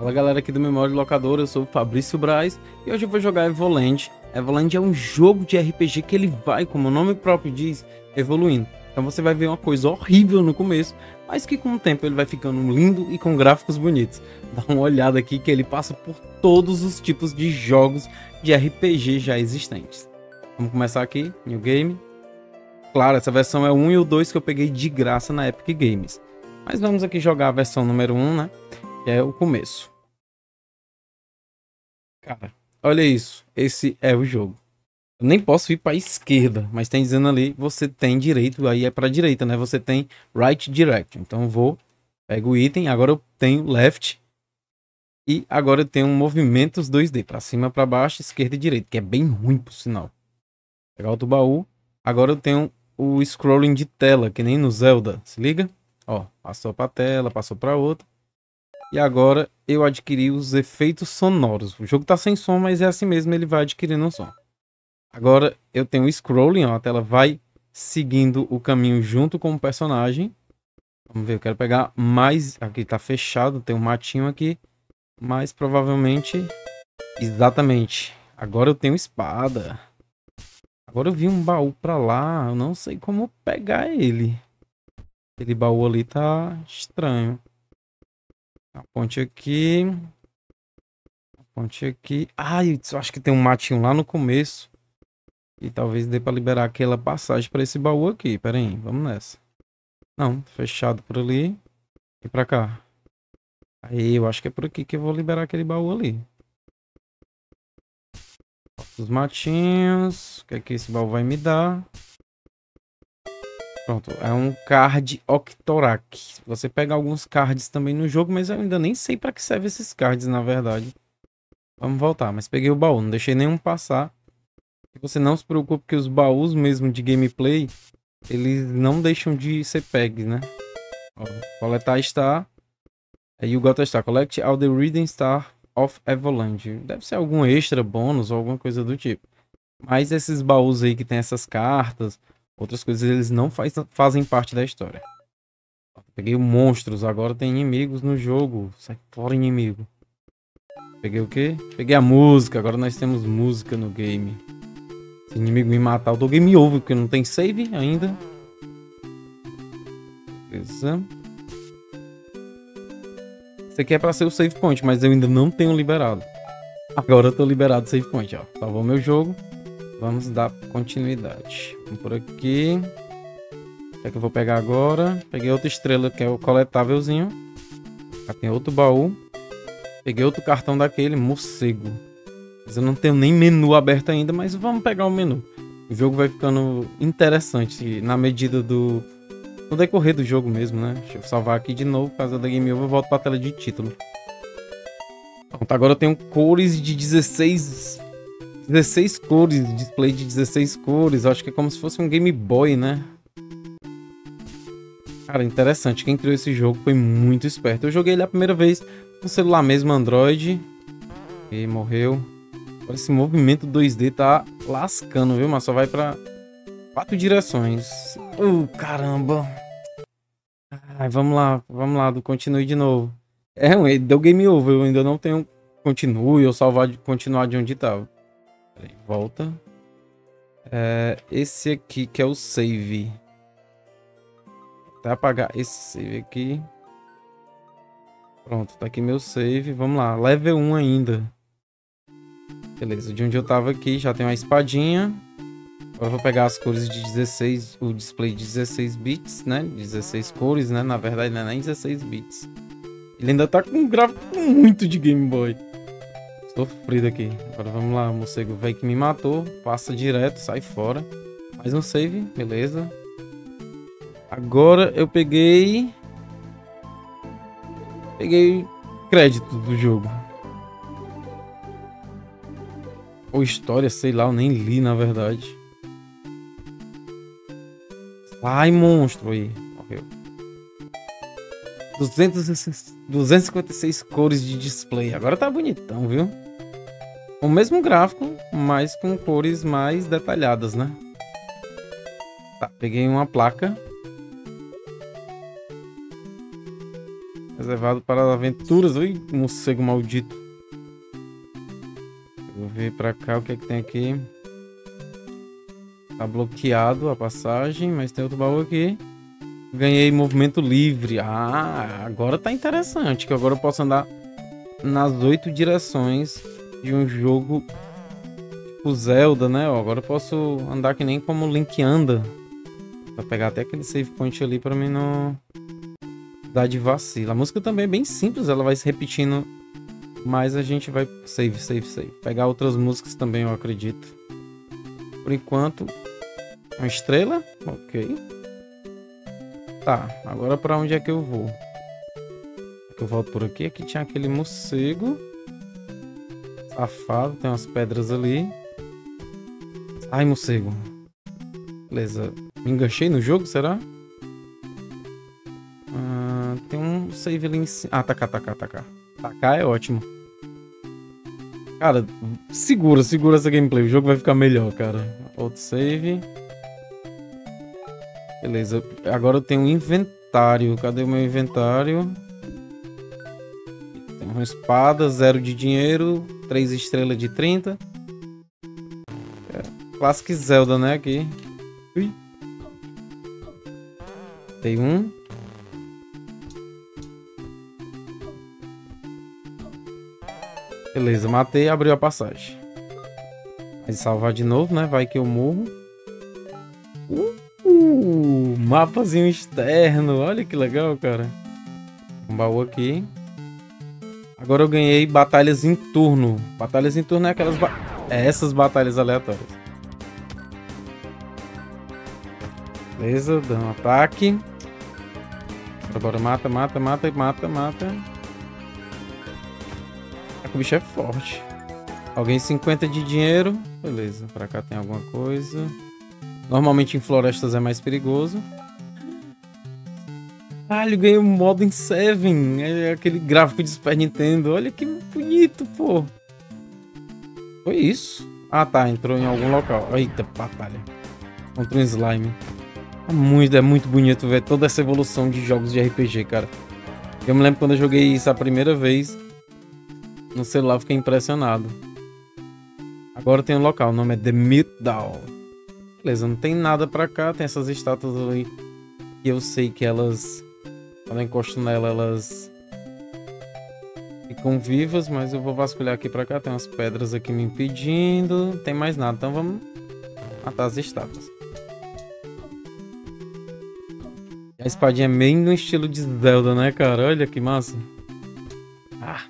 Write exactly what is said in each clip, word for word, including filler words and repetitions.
Fala galera aqui do Memória de Locadora, eu sou o Fabrício Braz e hoje eu vou jogar Evoland. Evoland é um jogo de R P G que ele vai, como o nome próprio diz, evoluindo. Então você vai ver uma coisa horrível no começo, mas que com o tempo ele vai ficando lindo e com gráficos bonitos. Dá uma olhada aqui que ele passa por todos os tipos de jogos de R P G já existentes. Vamos começar aqui, New Game. Claro, essa versão é o um e o dois que eu peguei de graça na Epic Games. Mas vamos aqui jogar a versão número um, né? Que é o começo. Cara, olha isso, esse é o jogo. Eu nem posso ir para a esquerda, mas tem dizendo ali, você tem direito, aí é para a direita, né? Você tem right direction. Então eu vou, pego o item, agora eu tenho left. E agora eu tenho movimentos dois D, para cima, para baixo, esquerda e direita, que é bem ruim por sinal. Vou pegar outro baú, agora eu tenho o scrolling de tela, que nem no Zelda, se liga? Ó, passou para tela, passou para outra. E agora eu adquiri os efeitos sonoros. O jogo tá sem som, mas é assim mesmo, ele vai adquirindo um som. Agora eu tenho o scrolling, ó, a tela vai seguindo o caminho junto com o personagem. Vamos ver, eu quero pegar mais... Aqui tá fechado, tem um matinho aqui. Mas provavelmente... Exatamente. Agora eu tenho espada. Agora eu vi um baú pra lá, eu não sei como pegar ele. Aquele baú ali tá estranho. A ponte aqui. A ponte aqui. Ai, ah, eu acho que tem um matinho lá no começo. E talvez dê pra liberar aquela passagem pra esse baú aqui. Pera aí, vamos nessa. Não, fechado por ali. E pra cá. Aí, eu acho que é por aqui que eu vou liberar aquele baú ali. Os matinhos. O que é que esse baú vai me dar? Pronto, é um card Octorak. Você pega alguns cards também no jogo, mas eu ainda nem sei para que servem esses cards, na verdade. Vamos voltar, mas peguei o baú, não deixei nenhum passar. E você não se preocupe que os baús mesmo de gameplay, eles não deixam de ser pegs, né? Ó, coletar Star. You got a Star. Collect all the Reading Star of Evoland. Deve ser algum extra, bônus ou alguma coisa do tipo. Mas esses baús aí que tem essas cartas... Outras coisas eles não faz, fazem parte da história. Peguei monstros, agora tem inimigos no jogo. Sai fora, inimigo. Peguei o quê? Peguei a música, agora nós temos música no game. Se o inimigo me matar, eu dou game over, porque não tem save ainda. Beleza. Isso aqui é pra ser o save point, mas eu ainda não tenho liberado. Agora eu tô liberado o save point, ó. Salvou meu jogo. Vamos dar continuidade. Vamos por aqui. O que é que eu vou pegar agora? Peguei outra estrela, que é o coletávelzinho. Aqui tem outro baú. Peguei outro cartão daquele, morcego. Mas eu não tenho nem menu aberto ainda, mas vamos pegar o menu. O jogo vai ficando interessante na medida do... No decorrer do jogo mesmo, né? Deixa eu salvar aqui de novo. Por causa da Game Over, eu volto para a tela de título. Pronto, agora eu tenho cores de dezesseis... dezesseis cores, display de dezesseis cores, acho que é como se fosse um Game Boy, né? Cara, interessante, quem criou esse jogo foi muito esperto. Eu joguei ele a primeira vez no celular mesmo, Android. E morreu. Agora esse movimento dois D tá lascando, viu? Mas só vai pra quatro direções. Oh, caramba! Ai, vamos lá, vamos lá, do continue de novo. É, deu Game Over, eu ainda não tenho continue ou salvar, continuar de onde tava. Volta. É, esse aqui que é o save. Vou apagar esse save aqui. Pronto, tá aqui meu save. Vamos lá, level um ainda. Beleza, de onde eu tava aqui já tem uma espadinha. Agora eu vou pegar as cores de dezesseis, o display de dezesseis bits, né? dezesseis cores, né? Na verdade não é nem dezesseis bits. Ele ainda tá com um gráfico muito de Game Boy. Sofrido aqui. Agora vamos lá, morcego velho que me matou. Passa direto, sai fora. Mais um save, beleza. Agora eu peguei... Peguei crédito do jogo. Ou história, sei lá, eu nem li na verdade. Ai, monstro aí. Morreu. duzentos e cinquenta e seis cores de display. Agora tá bonitão, viu? O mesmo gráfico, mas com cores mais detalhadas, né? Tá, peguei uma placa. Mas levado para aventuras. Ui, morcego maldito. Vou ver pra cá o que é que tem aqui. Tá bloqueado a passagem, mas tem outro baú aqui. Ganhei movimento livre. Ah, agora tá interessante, que agora eu posso andar nas oito direções de um jogo tipo Zelda, né? Ó, agora eu posso andar que nem como o Link anda. Vou pegar até aquele save point ali pra mim não dar de vacila. A música também é bem simples, ela vai se repetindo, mas a gente vai... Save, save, save. Pegar outras músicas também, eu acredito. Por enquanto, uma estrela. Ok. Tá, agora pra onde é que eu vou? Eu volto por aqui. Aqui tinha aquele morcego safado, tem umas pedras ali. Ai, morcego. Beleza. Me enganchei no jogo, será? Ah, tem um save ali em cima. Ah, tacar, tacar, tacar. Tacar é ótimo. Cara, segura, segura essa gameplay. O jogo vai ficar melhor, cara. Outro save. Beleza. Agora eu tenho um inventário. Cadê o meu inventário? Tem uma espada, zero de dinheiro, três estrelas de trinta. É, Classic Zelda, né? Aqui. Ui. Tem um. Beleza, matei e abriu a passagem. Vai salvar de novo, né? Vai que eu morro. Uh, mapazinho externo. Olha que legal, cara. Um baú aqui. Agora eu ganhei batalhas em turno. Batalhas em turno é aquelas... Ba... É essas batalhas aleatórias. Beleza, dá um ataque. Bora, bora, mata, mata, mata, mata, mata. O bicho é forte. Alguém cinquenta de dinheiro. Beleza, pra cá tem alguma coisa. Normalmente em florestas é mais perigoso. Ah, eu ganhei o Modern Seven. É aquele gráfico de Super Nintendo. Olha que bonito, pô. Foi isso. Ah, tá, entrou em algum local. Eita, batalha. Contra um slime. Muito, é muito bonito ver toda essa evolução de jogos de R P G, cara. Eu me lembro quando eu joguei isso a primeira vez no celular, eu fiquei impressionado. Agora tem um local, o nome é The Mythdown. Beleza, não tem nada pra cá, tem essas estátuas ali que eu sei que elas, quando eu encosto nela, elas ficam vivas, mas eu vou vasculhar aqui pra cá, tem umas pedras aqui me impedindo, não tem mais nada, então vamos matar as estátuas. A espadinha é meio no estilo de Zelda, né, cara? Olha que massa. Ah.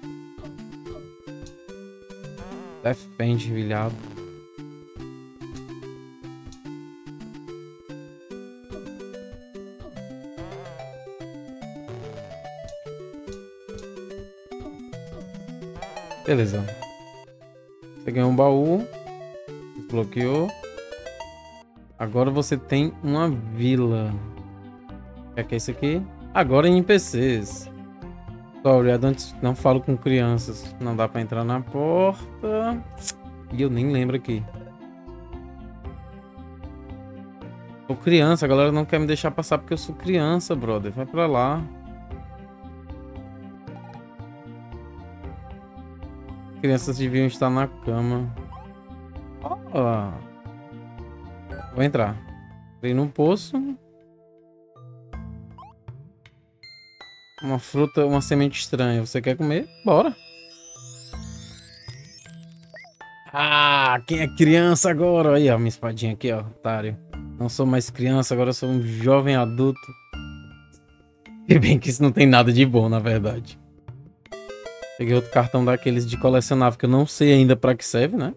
Defende, vilhado. Beleza. Você ganhou um baú. Desbloqueou. Agora você tem uma vila. O que é isso aqui? Agora em N P Cs. Sorry, não falo com crianças. Não dá pra entrar na porta. E eu nem lembro aqui. Sou criança, a galera não quer me deixar passar porque eu sou criança, brother. Vai pra lá. Crianças deviam estar na cama. Ó. Vou entrar. Entrei num poço. Uma fruta, uma semente estranha. Você quer comer? Bora! Ah, quem é criança agora? Aí, ó, minha espadinha aqui, ó, otário. Não sou mais criança, agora sou um jovem adulto. Se bem que isso não tem nada de bom, na verdade. Peguei outro cartão daqueles de colecionável, que eu não sei ainda pra que serve, né?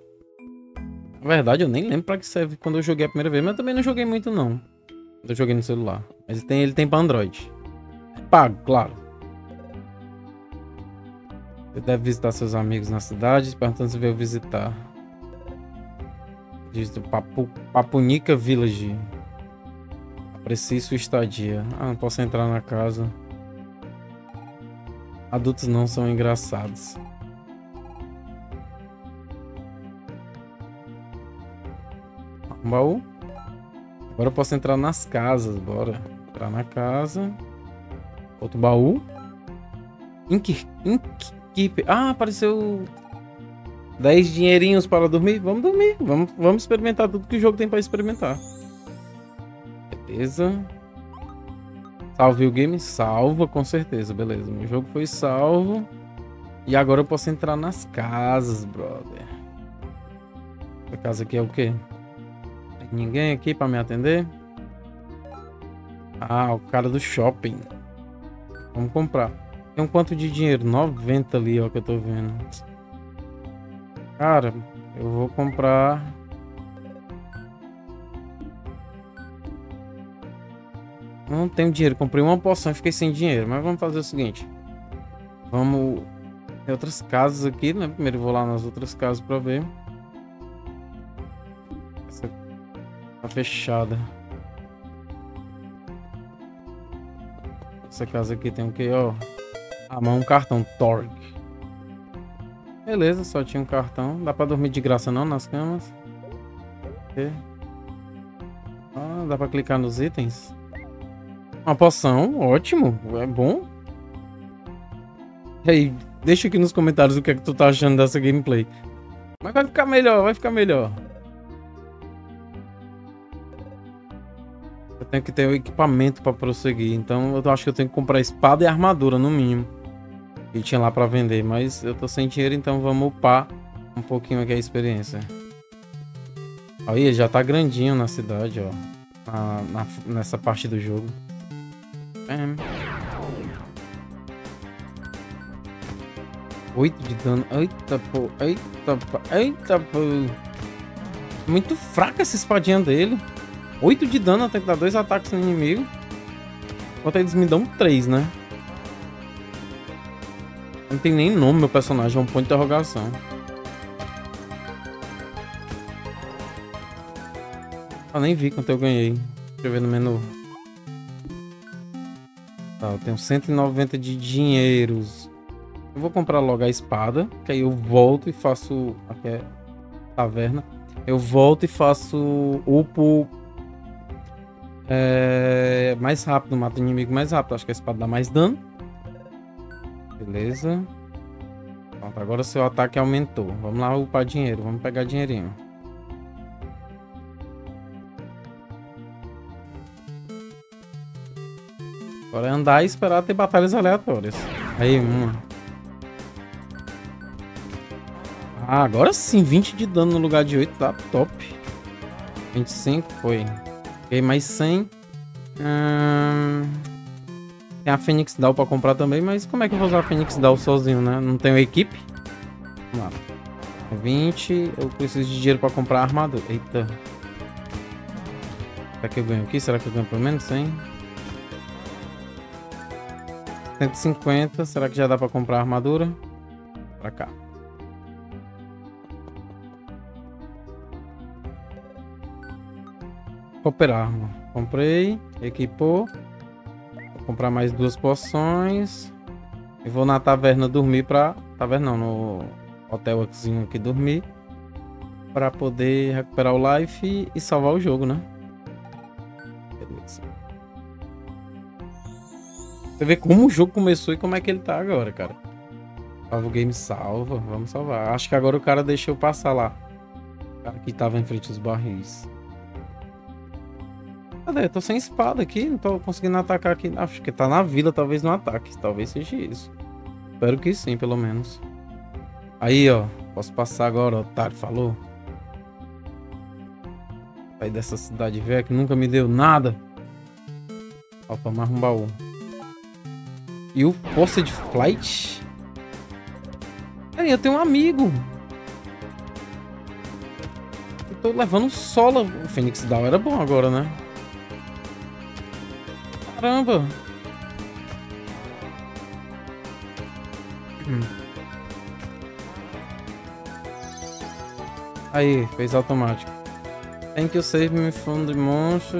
Na verdade, eu nem lembro pra que serve quando eu joguei a primeira vez, mas eu também não joguei muito, não. Eu joguei no celular. Mas ele tem, ele tem pra Android. Pago, claro. Você deve visitar seus amigos na cidade, perguntando se veio visitar. Diz do Papu, Papunica Village. Aprecie sua estadia. Ah, não posso entrar na casa. Adultos não são engraçados. Um baú. Agora eu posso entrar nas casas, bora. Entrar na casa. Outro baú. Ink, Ink, ah, apareceu dez dinheirinhos para dormir. Vamos dormir, vamos, vamos experimentar tudo que o jogo tem para experimentar. Beleza. Salve o game, salva com certeza, beleza. Meu jogo foi salvo. E agora eu posso entrar nas casas, brother. Essa casa aqui é o quê? Tem ninguém aqui pra me atender? Ah, o cara do shopping. Vamos comprar. Tem um quanto de dinheiro? noventa ali, ó, que eu tô vendo. Cara, eu vou comprar... Não tenho dinheiro, comprei uma poção e fiquei sem dinheiro. Mas vamos fazer o seguinte. Vamos... Tem outras casas aqui, né? Primeiro eu vou lá nas outras casas pra ver. Essa tá fechada. Essa casa aqui tem o que, ó? Ah, mas um cartão, Torque. Beleza, só tinha um cartão. Não dá pra dormir de graça não nas camas. Okay. Ah, dá pra clicar nos itens. Uma poção, ótimo, é bom. E aí, deixa aqui nos comentários o que é que tu tá achando dessa gameplay. Mas vai ficar melhor, vai ficar melhor. Eu tenho que ter o equipamento pra prosseguir, então eu acho que eu tenho que comprar espada e armadura no mínimo. E tinha lá pra vender, mas eu tô sem dinheiro, então vamos upar um pouquinho aqui a experiência. Aí, já tá grandinho na cidade, ó. Na, na, nessa parte do jogo. oito de dano. Eita, pô. Eita, pô. Eita, pô. Muito fraca essa espadinha dele. oito de dano, eu tenho que dar dois ataques no inimigo. Enquanto eles me dão três, né? Não tem nem nome meu personagem, é um ponto de interrogação. Eu nem vi quanto eu ganhei. Deixa eu ver no menu. Tá, eu tenho cento e noventa de dinheiros. Eu vou comprar logo a espada, que aí eu volto e faço... Aqui é taverna. Eu volto e faço upo é... mais rápido, mato o inimigo mais rápido. Acho que a espada dá mais dano. Beleza. Pronto, agora o seu ataque aumentou. Vamos lá upar dinheiro, vamos pegar dinheirinho. Agora é andar e esperar ter batalhas aleatórias. Aí, uma. Ah, agora sim, vinte de dano no lugar de oito, tá top. vinte e cinco, foi. Peguei mais cem. Hum... Tem a Fênix Down pra comprar também, mas como é que eu vou usar a Fênix Down sozinho, né? Não tenho equipe. Vamos lá. vinte, eu preciso de dinheiro pra comprar armadura. Eita. Será que eu ganho aqui? Será que eu ganho pelo menos cem? cento e cinquenta, será que já dá pra comprar armadura? Pra cá. Operar. Comprei, equipou. Vou comprar mais duas poções. E vou na taverna dormir pra... Taverna não, no hotelzinho aqui dormir. Pra poder recuperar o life e salvar o jogo, né? Beleza. Você vê como o jogo começou e como é que ele tá agora, cara. Salva o game, salva. Vamos salvar. Acho que agora o cara deixou passar lá. O cara que tava em frente aos barris. Cadê? Eu tô sem espada aqui. Não tô conseguindo atacar aqui. Acho que tá na vila, talvez não ataque. Talvez seja isso. Espero que sim, pelo menos. Aí, ó. Posso passar agora, otário. Falou. Sai dessa cidade velha que nunca me deu nada. Opa, mais um baú. E o Força de Flight? Peraí, eu tenho um amigo. Eu tô levando um solo. O Fênix Down era bom agora, né? Caramba. Hum. Aí, fez automático. Thank you, save me from the monster.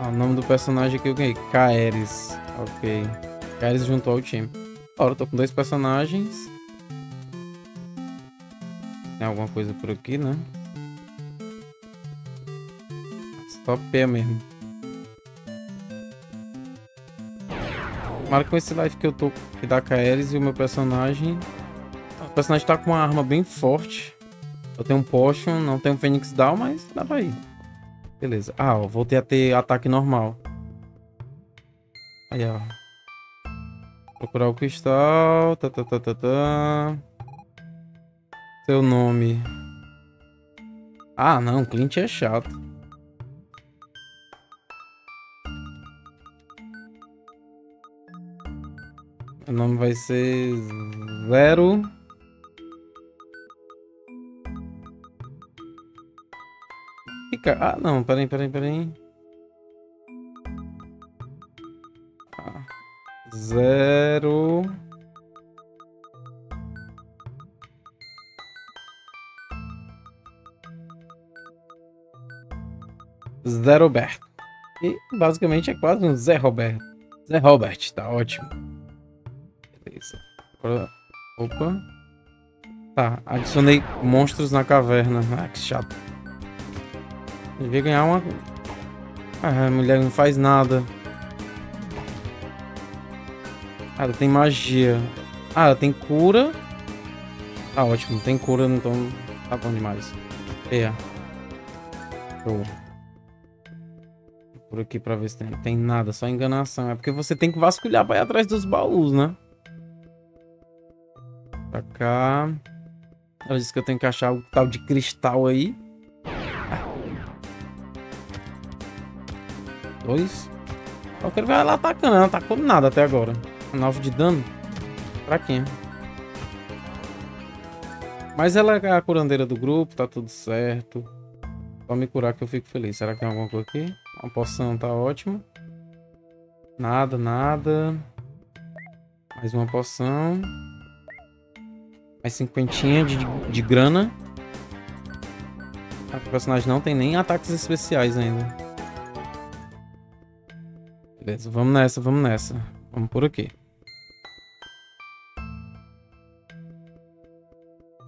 O nome do personagem que eu ganhei, Kaeris. Ok. Kaeris juntou ao time. Agora eu tô com dois personagens. Tem alguma coisa por aqui, né? Só pé mesmo. Tomara que com esse life que eu tô, que dá Kaeris, e o meu personagem... O personagem tá com uma arma bem forte. Eu tenho um potion, não tenho um Phoenix Down, mas dá pra ir. Beleza. Ah, ó, voltei a ter ataque normal. Aí, ó. Procurar o cristal. Tá, tá, tá, tá, tá. Seu nome. Ah, não. Clint é chato. O nome vai ser... Zero... Fica... Ah, não. Peraí, peraí, peraí. Ah. Zero... Zeroberto. E basicamente é quase um Zé Roberto. Zé Robert, tá ótimo. Beleza. Agora... Opa. Tá, adicionei monstros na caverna. Ah, que chato. Devia ganhar uma... Ah, a mulher não faz nada. Ah, ela tem magia. Ah, ela tem cura. Tá ótimo, tem cura, então tá bom demais. É. Show. Por aqui pra ver se tem, tem nada, só enganação. É porque você tem que vasculhar pra ir atrás dos baús, né? Pra cá. Ela disse que eu tenho que achar o tal de cristal aí. Ah. Dois. Eu quero ver ela atacando. Ela não atacou nada até agora. nove de dano. Pra quem? Mas ela é a curandeira do grupo, tá tudo certo. Só me curar que eu fico feliz. Será que tem alguma coisa aqui? Uma poção tá ótima. Nada, nada. Mais uma poção. Mais cinquentinha de, de grana. O personagem não tem nem ataques especiais ainda. Beleza, vamos nessa, vamos nessa. Vamos por aqui.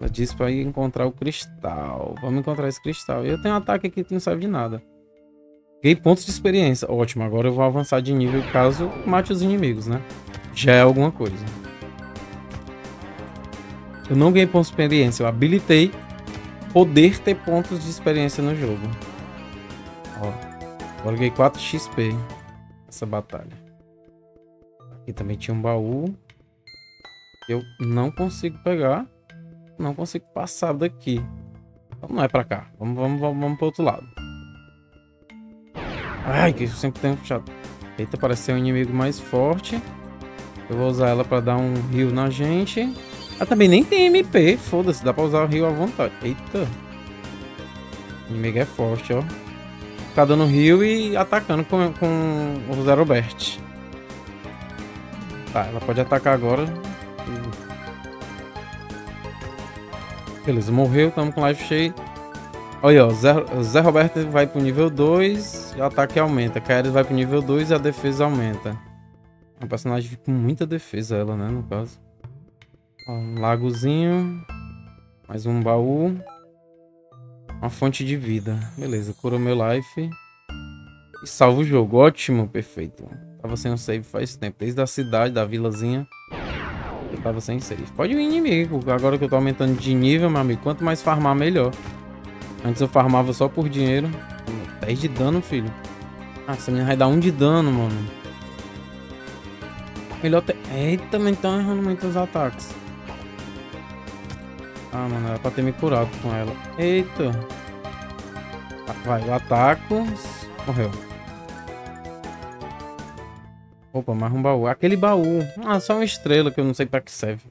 Ela disse pra ir encontrar o cristal. Vamos encontrar esse cristal. Eu tenho um ataque aqui que não serve de nada. Ganhei pontos de experiência. Ótimo, agora eu vou avançar de nível caso mate os inimigos, né? Já é alguma coisa. Eu não ganhei pontos de experiência. Eu habilitei poder ter pontos de experiência no jogo. Ó, agora eu ganhei quatro X P nessa batalha. Aqui também tinha um baú. Eu não consigo pegar. Não consigo passar daqui. Então não é pra cá. Vamos, vamos, vamos, vamos pro outro lado. Ai, que eu sempre tenho chato. Eita, parece ser um inimigo mais forte. Eu vou usar ela pra dar um heal na gente. Ela também nem tem M P. Foda-se, dá pra usar o heal à vontade. Eita. O inimigo é forte, ó. Tá dando heal e atacando com, com o Zerobert. Tá, ela pode atacar agora. Beleza, morreu. Tamo com life cheio. Olha, o Zé, Zé Roberto vai pro nível dois, o ataque aumenta. A Kaeris vai pro nível dois e a defesa aumenta. É um personagem com muita defesa, ela, né, no caso. Ó, um lagozinho. Mais um baú. Uma fonte de vida. Beleza, cura meu life. E salva o jogo. Ótimo, perfeito. Tava sem um save faz tempo. Desde a cidade, da vilazinha, eu tava sem save. Pode ir o inimigo. Agora que eu tô aumentando de nível, meu amigo, quanto mais farmar, melhor. Antes eu farmava só por dinheiro. dez de dano, filho. Ah, essa menina vai dar um de dano, mano. Melhor ter... Eita, mas estão errando muito os ataques. Ah, mano, era pra ter me curado com ela. Eita. Ah, vai, eu ataco. Morreu. Opa, mais um baú. Aquele baú. Ah, só uma estrela que eu não sei pra que serve.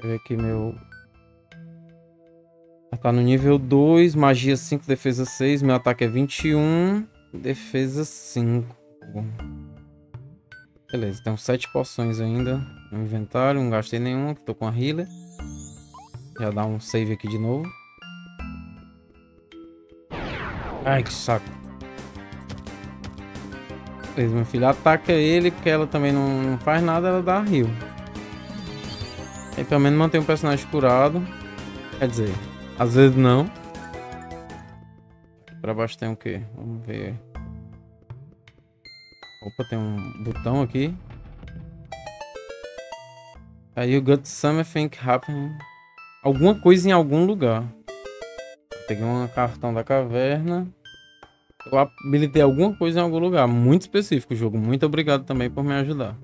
Deixa eu ver aqui meu... Tá no nível dois, magia cinco, defesa seis, meu ataque é vinte e um, defesa cinco. Beleza, tem sete poções ainda no inventário, não gastei nenhuma, que tô com a healer. Já dá um save aqui de novo. Ai, que saco. Beleza, meu filho, ataca ele, porque ela também não, não faz nada, ela dá heal. Aí pelo menos mantém o personagem curado, quer dizer... Às vezes não. Pra baixo tem o quê? Vamos ver. Opa, tem um botão aqui. Aí you got something happening. Alguma coisa em algum lugar. Peguei um cartão da caverna. Eu habilitei alguma coisa em algum lugar. Muito específico o jogo. Muito obrigado também por me ajudar.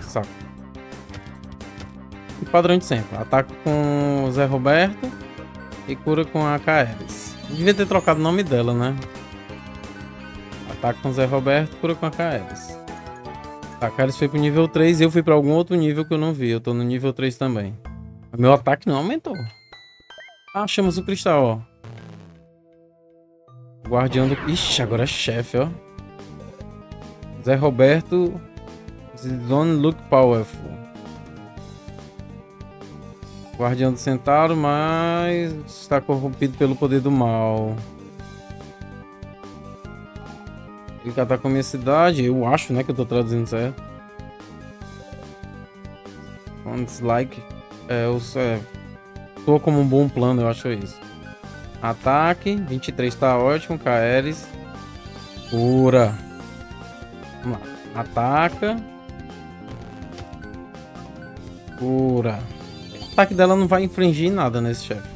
Saco. E padrão de sempre. Ataque com o Zeroberto e cura com a Kaeris. Devia ter trocado o nome dela, né? Ataque com o Zeroberto, cura com a Kaeris. A Kaeris foi pro nível três e eu fui pra algum outro nível que eu não vi. Eu tô no nível três também. Meu ataque não aumentou. Ah, achamos o cristal, ó. Guardião do... Ixi, agora é chefe, ó. Zeroberto... Don't look powerful. Guardião do Centauro, mas... está corrompido pelo poder do mal. Ele ataca a minha cidade. Eu acho, né, que eu tô traduzindo certo. On dislike... É, eu é, tô como um bom plano, eu acho isso. Ataque, vinte e três tá ótimo, Kaeris. Cura. Vamos lá. Ataca. Cura. O ataque dela não vai infringir nada nesse chefe.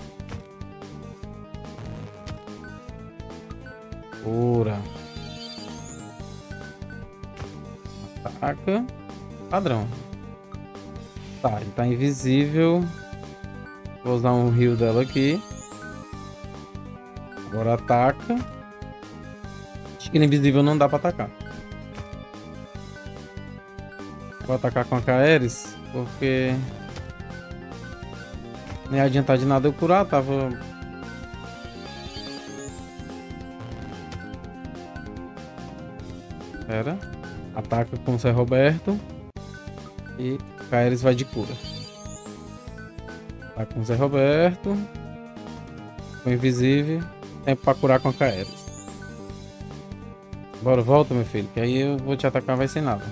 Cura. Ataca. Padrão. Tá, ele tá invisível. Vou usar um heal dela aqui. Agora ataca. Acho que ele invisível não dá pra atacar. Vou atacar com a Kaeris, porque... nem ia adiantar de nada eu curar, tava... Pera. Ataca com o Zeroberto. E... Kaeris vai de cura. Tá com o Zeroberto. Ficou invisível. Tempo pra curar com a Kaeris. Bora, volta, meu filho. Que aí eu vou te atacar, vai sem nada.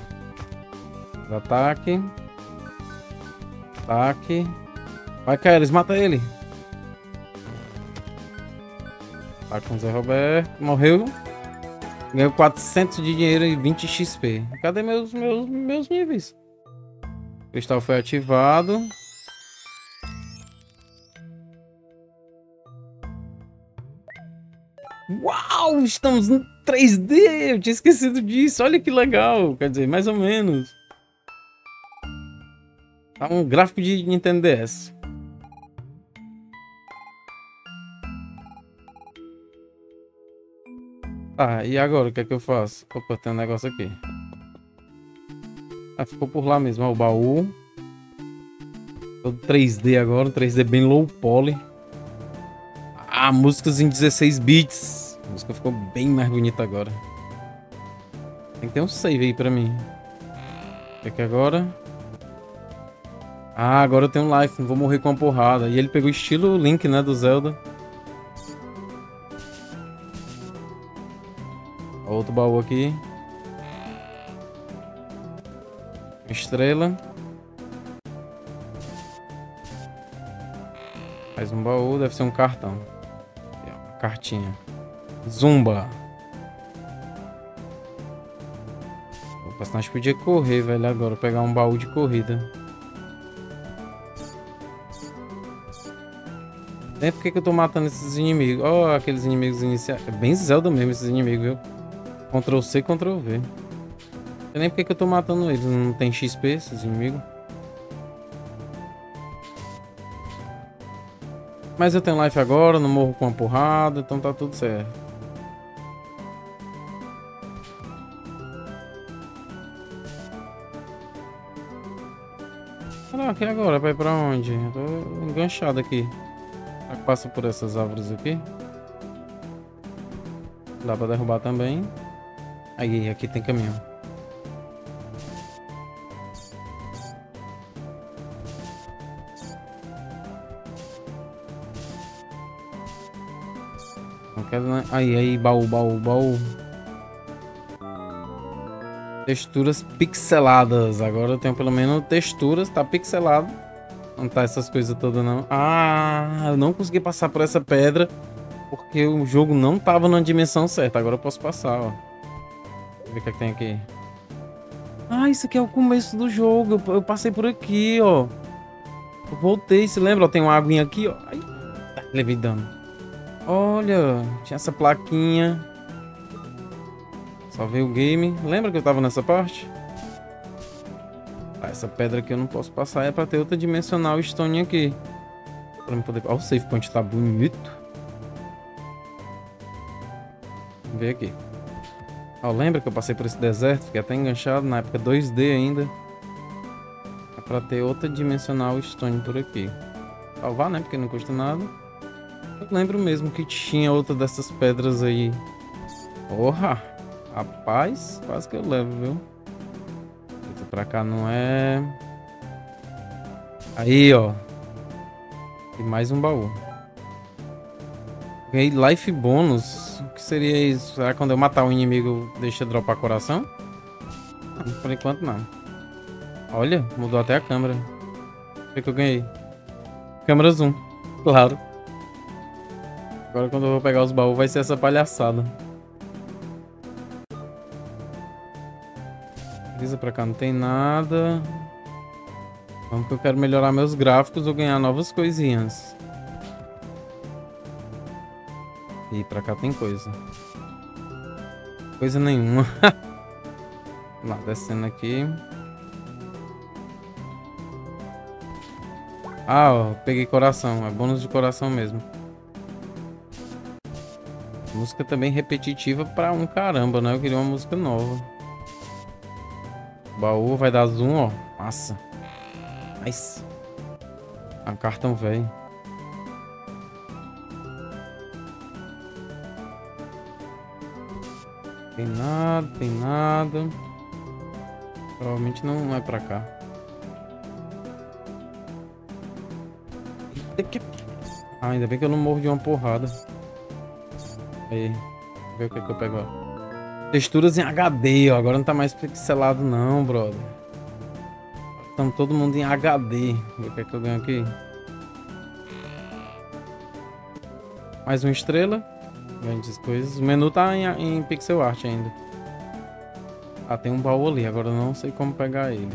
Ataque. Ataque. Vai, Kaeris, mata ele. Tá com o Zeroberto. Morreu. Ganhou quatrocentos de dinheiro e vinte X P. Cadê meus, meus, meus níveis? O cristal foi ativado. Uau! Estamos no três D! Eu tinha esquecido disso. Olha que legal. Quer dizer, mais ou menos. Tá um gráfico de Nintendo D S. Tá, e agora? O que é que eu faço? Opa, tem um negócio aqui. Ah, ficou por lá mesmo, ó, o baú. Todo três D agora, três D bem low poly. Ah, músicas em dezesseis bits. A música ficou bem mais bonita agora. Tem que ter um save aí pra mim. O que é que agora? Ah, agora eu tenho life, não vou morrer com uma porrada. E ele pegou estilo Link, né, do Zelda. Outro baú aqui. Estrela. Mais um baú, deve ser um cartão. Uma cartinha. Zumba. Opa, senão a gente podia correr, velho, agora. Pegar um baú de corrida. Nem porque que eu tô matando esses inimigos. Ó, oh, aqueles inimigos iniciais. É bem Zelda mesmo esses inimigos, viu? Ctrl-C, Ctrl-V. Eu nem porque que eu tô matando eles, não tem X P esses inimigos. Mas eu tenho life agora, não morro com uma porrada, então tá tudo certo. Caraca, e agora? Vai pra onde? Eu tô enganchado aqui. Será que passa por essas árvores aqui? Dá pra derrubar também. Aí, aqui tem caminhão. Aí, aí, baú, baú, baú. Texturas pixeladas. Agora eu tenho pelo menos texturas, tá pixelado. Não tá essas coisas todas, não. Ah, eu não consegui passar por essa pedra porque o jogo não tava na dimensão certa. Agora eu posso passar, ó. Deixa eu ver o que é que tem aqui. Ah, isso aqui é o começo do jogo. Eu, eu passei por aqui, ó. Eu voltei, se lembra? Ó, tem uma aguinha aqui, ó. Ai, tá levei dano. Olha, tinha essa plaquinha. Salvei o game. Lembra que eu tava nessa parte? Ah, essa pedra aqui eu não posso passar. É pra ter outra dimensional stone aqui. Pra eu poder... Ó, o save point tá bonito. Vamos ver aqui. Ó, lembra que eu passei por esse deserto? Fiquei até enganchado na época dois D ainda. É pra ter outra dimensional stone por aqui. Salvar, né? Porque não custa nada. Eu lembro mesmo que tinha outra dessas pedras aí. Porra! Rapaz, quase que eu levo, viu? Pra cá não é... Aí, ó. E mais um baú. Ganhei life bônus. O que seria isso? Será que quando eu matar o inimigo deixa dropar coração? Não, por enquanto não. Olha, mudou até a câmera. O que eu ganhei? Câmera zoom, claro. Agora quando eu vou pegar os baús vai ser essa palhaçada. Pra cá não tem nada. Vamos que eu quero melhorar meus gráficos ou ganhar novas coisinhas. E pra cá tem coisa. Coisa nenhuma. Vamos lá, descendo aqui. Ah, ó, peguei coração. É bônus de coração mesmo. Música também repetitiva pra um caramba, né? Eu queria uma música nova. Baú vai dar zoom, ó. Massa. Nice. É um cartão velho. Tem nada, tem nada. Provavelmente não é pra cá. Ah, ainda bem que eu não morro de uma porrada. Aí. Vê o que, que eu pego agora. Texturas em H D, ó. Agora não tá mais pixelado não, brother. Estão todo mundo em H D. Vê o que é que eu ganho aqui. Mais uma estrela. Grandes coisas. O menu tá em, em pixel art ainda. Ah, tem um baú ali. Agora eu não sei como pegar ele.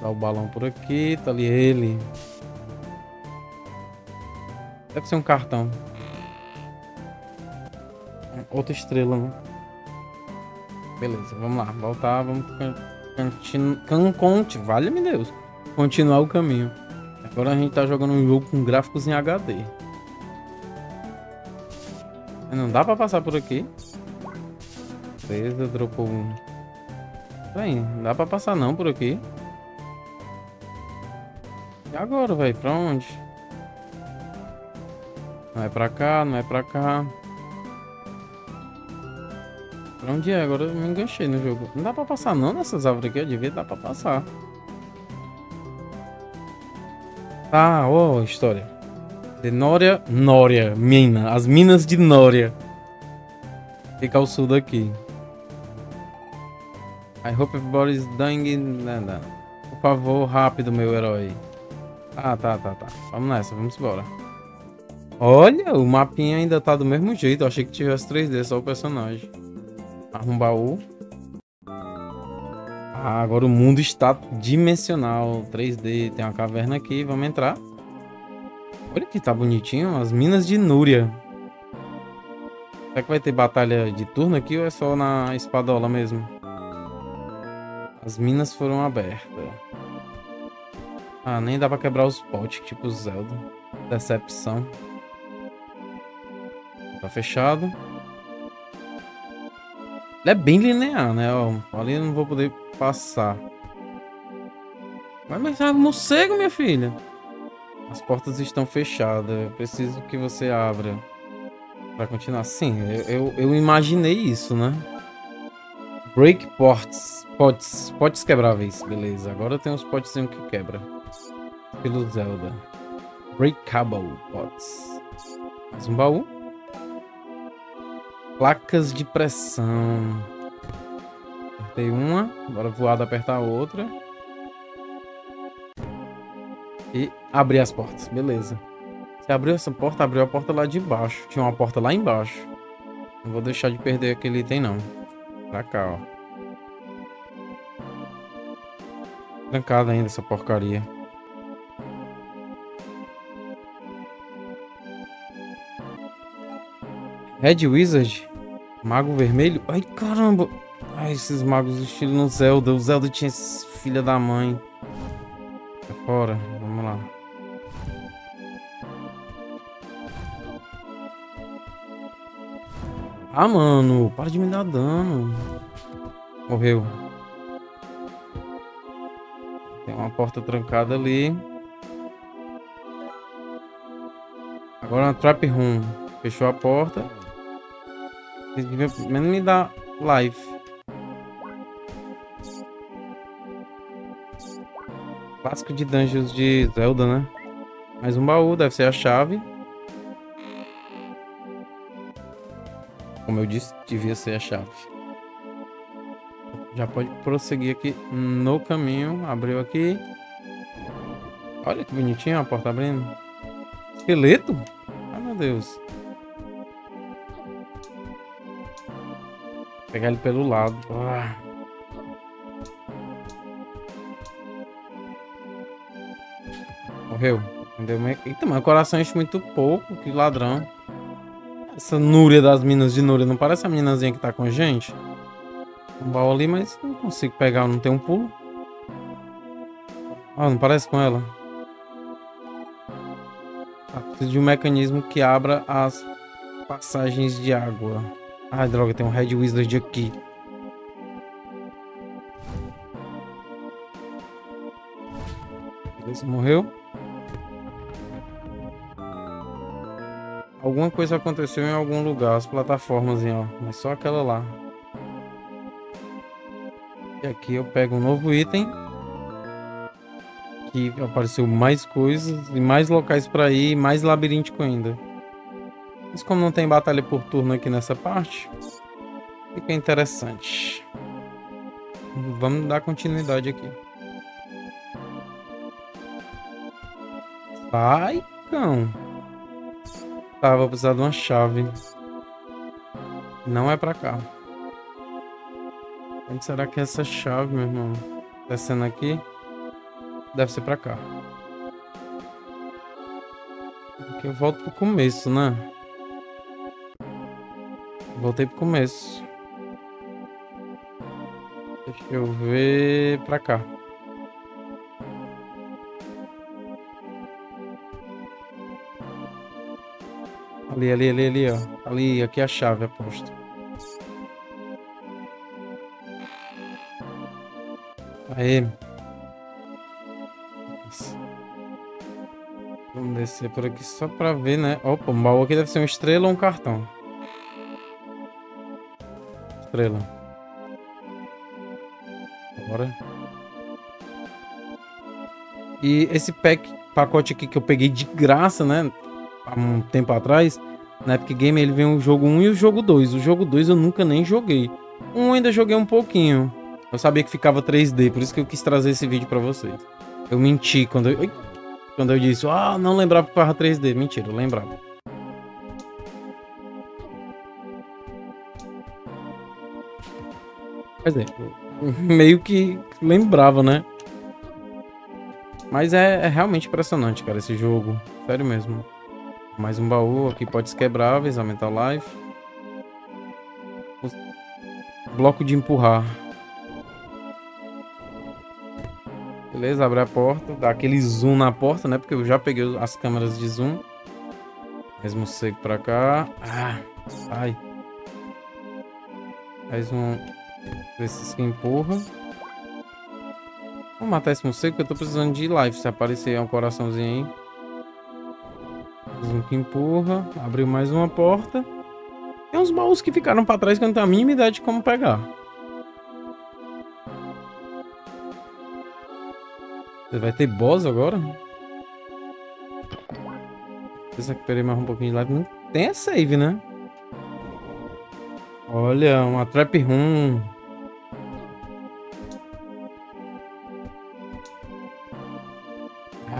Tá o balão por aqui. Tá ali ele. Deve ser um cartão. Outra estrela, né? Beleza, vamos lá. Voltar, vamos... Canconte, valha-me Deus. Continuar o caminho. Agora a gente tá jogando um jogo com gráficos em H D. Não dá pra passar por aqui. Beleza, dropou um. Bem, não dá pra passar não por aqui. E agora, velho? Pra onde? Não é pra cá, não é pra cá. Pra onde é? Agora eu me enganchei no jogo. Não dá pra passar não nessas árvores aqui. Eu devia dar pra passar. Ah, ó, oh, história. De Noria, Noria, mina. As minas de Noria. Fica ao sul daqui. I hope everybody's dying. Não, não. Por favor, rápido, meu herói. Ah, tá, tá, tá. Vamos nessa, vamos embora. Olha, o mapinha ainda tá do mesmo jeito. Eu achei que tivesse três D, só o personagem. Arruma baú. Ah, agora o mundo está dimensional. três D. Tem uma caverna aqui. Vamos entrar. Olha que tá bonitinho. As minas de Noria. Será que vai ter batalha de turno aqui ou é só na espadola mesmo? As minas foram abertas. Ah, nem dá pra quebrar os potes. Tipo Zelda. Decepção. Tá fechado. É bem linear, né? Ó, ali eu não vou poder passar. Vai, mas é morcego, minha filha. As portas estão fechadas. Eu preciso que você abra. Pra continuar. Sim, eu, eu, eu imaginei isso, né? Break ports. Pots. Pots quebráveis. Beleza. Agora tem uns potzinhos que quebra. Pelo Zelda. Breakable pots. Mais um baú. Placas de pressão. Apertei uma. Agora voado apertar a outra. E abrir as portas, beleza. Você abriu essa porta, abriu a porta lá de baixo. Tinha uma porta lá embaixo. Não vou deixar de perder aquele item, não. Pra cá, ó. Trancada ainda essa porcaria. Red Wizard? Mago vermelho? Ai, caramba! Ai, esses magos estilo no Zelda. O Zelda tinha esses filha da mãe. Tá fora. Vamos lá. Ah, mano. Para de me dar dano. Morreu. Tem uma porta trancada ali. Agora na Trap Room. Fechou a porta. Pelo menos me dá life. Clássico de Dungeons de Zelda, né? Mais um baú, deve ser a chave. Como eu disse, devia ser a chave. Já pode prosseguir aqui no caminho. Abriu aqui. Olha que bonitinho a porta abrindo. Esqueleto? Ai, meu Deus. Vou pegar ele pelo lado. Ah. Morreu. Entendeu? Eita, mas o coração enche muito pouco. Que ladrão. Essa Noria das minas de Noria. Não parece a meninazinha que tá com a gente? Um baú ali, mas não consigo pegar, não tem um pulo. Ah, não parece com ela. Ah, preciso de um mecanismo que abra as passagens de água. Ai, droga, tem um Red Wizard aqui. Beleza, morreu. Alguma coisa aconteceu em algum lugar, as plataformas, ó. Mas só aquela lá. E aqui eu pego um novo item. Que apareceu mais coisas e mais locais para ir, mais labiríntico ainda. Mas como não tem batalha por turno aqui nessa parte, fica interessante. Vamos dar continuidade aqui. Sai, cão. Tá, vou precisar de uma chave. Não é para cá. Onde será que é essa chave, meu irmão? Descendo aqui. Deve ser pra cá. Aqui eu volto pro começo, né? Voltei pro começo. Deixa eu ver... pra cá. Ali, ali, ali, ali, ó. Ali, aqui é a chave, aposto. Aí. Vamos descer por aqui só pra ver, né? Opa, um baú aqui deve ser uma estrela ou um cartão. Estrela. Bora. E esse pack, pacote aqui que eu peguei de graça, né? Há um tempo atrás. Na Epic Games ele vem o jogo um e o jogo dois. O jogo dois eu nunca nem joguei. Um ainda joguei um pouquinho. Eu sabia que ficava três D, por isso que eu quis trazer esse vídeo pra vocês. Eu menti quando eu, quando eu disse, ah, não lembrava que ficava três D. Mentira, eu lembrava. Quer dizer, meio que lembrava, né? Mas é, é realmente impressionante, cara, esse jogo. Sério mesmo. Mais um baú aqui, potes quebráveis, aumentar o life. O bloco de empurrar. Beleza, abre a porta, dá aquele zoom na porta, né? Porque eu já peguei as câmeras de zoom. Mesmo seco pra cá. Ah, sai. Faz um desses que empurra. Vou matar esse morcego que eu tô precisando de life. Se aparecer um coraçãozinho aí. Mais um que empurra. Abriu mais uma porta. Tem uns baús que ficaram pra trás que eu não tenho a mínima ideia de como pegar. Vai ter boss agora? Deixa eu recuperar mais um pouquinho de life. Não tem a save, né? Olha, uma trap room.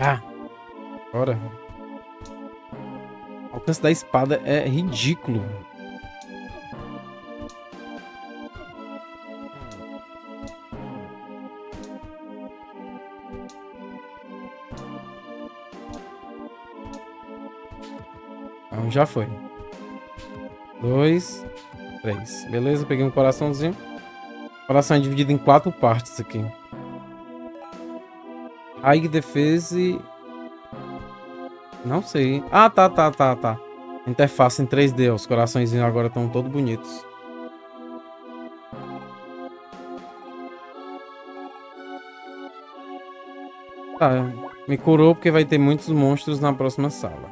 Ah, Ora. O alcance da espada é ridículo. Então, já foi. Dois. Três. Beleza, peguei um coraçãozinho. O coração é dividido em quatro partes aqui. High Defense... Não sei. Ah, tá, tá, tá, tá. Interface em três D. Os coraçõezinhos agora estão todos bonitos. Tá, me curou porque vai ter muitos monstros na próxima sala.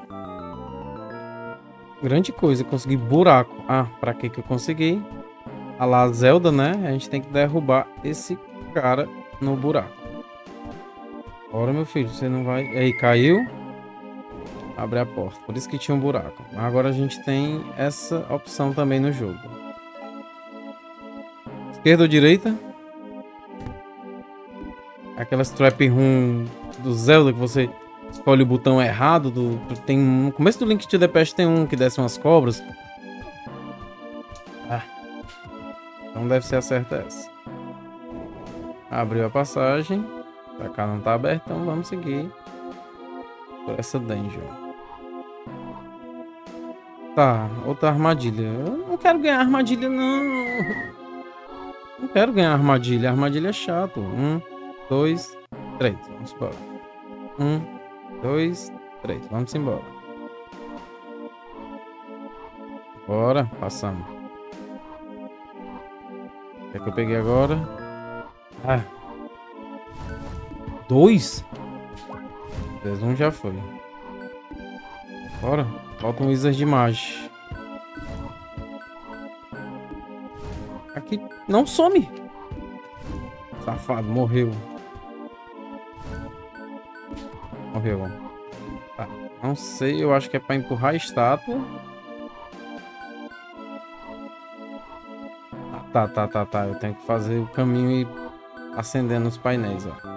Grande coisa, consegui buraco. Ah, pra que que eu consegui? A lá Zelda, né? A gente tem que derrubar esse cara no buraco. Bora, meu filho, você não vai... Aí, caiu. Abre a porta. Por isso que tinha um buraco. Agora a gente tem essa opção também no jogo. Esquerda ou direita? Aquelas trap room do Zelda que você escolhe o botão errado. Do... Tem... No começo do Link to the Past tem um que desce umas cobras. Ah. Então deve ser a certa essa. Abriu a passagem. Pra cá não tá aberto, então vamos seguir por essa dungeon. Tá, outra armadilha. Eu não quero ganhar armadilha, não. Não quero ganhar armadilha. Armadilha é chato. Um, dois, três. Vamos embora. Um, dois, três. Vamos embora. Bora, passamos. O que é que eu peguei agora? Ah. Dois? Um já foi. Bora. Falta um Wizard de Mage. Aqui. Não some. Safado. Morreu. Morreu. Tá. Não sei. Eu acho que é pra empurrar a estátua. Ah, tá, tá, tá, tá. Eu tenho que fazer o caminho e ir acendendo os painéis, ó.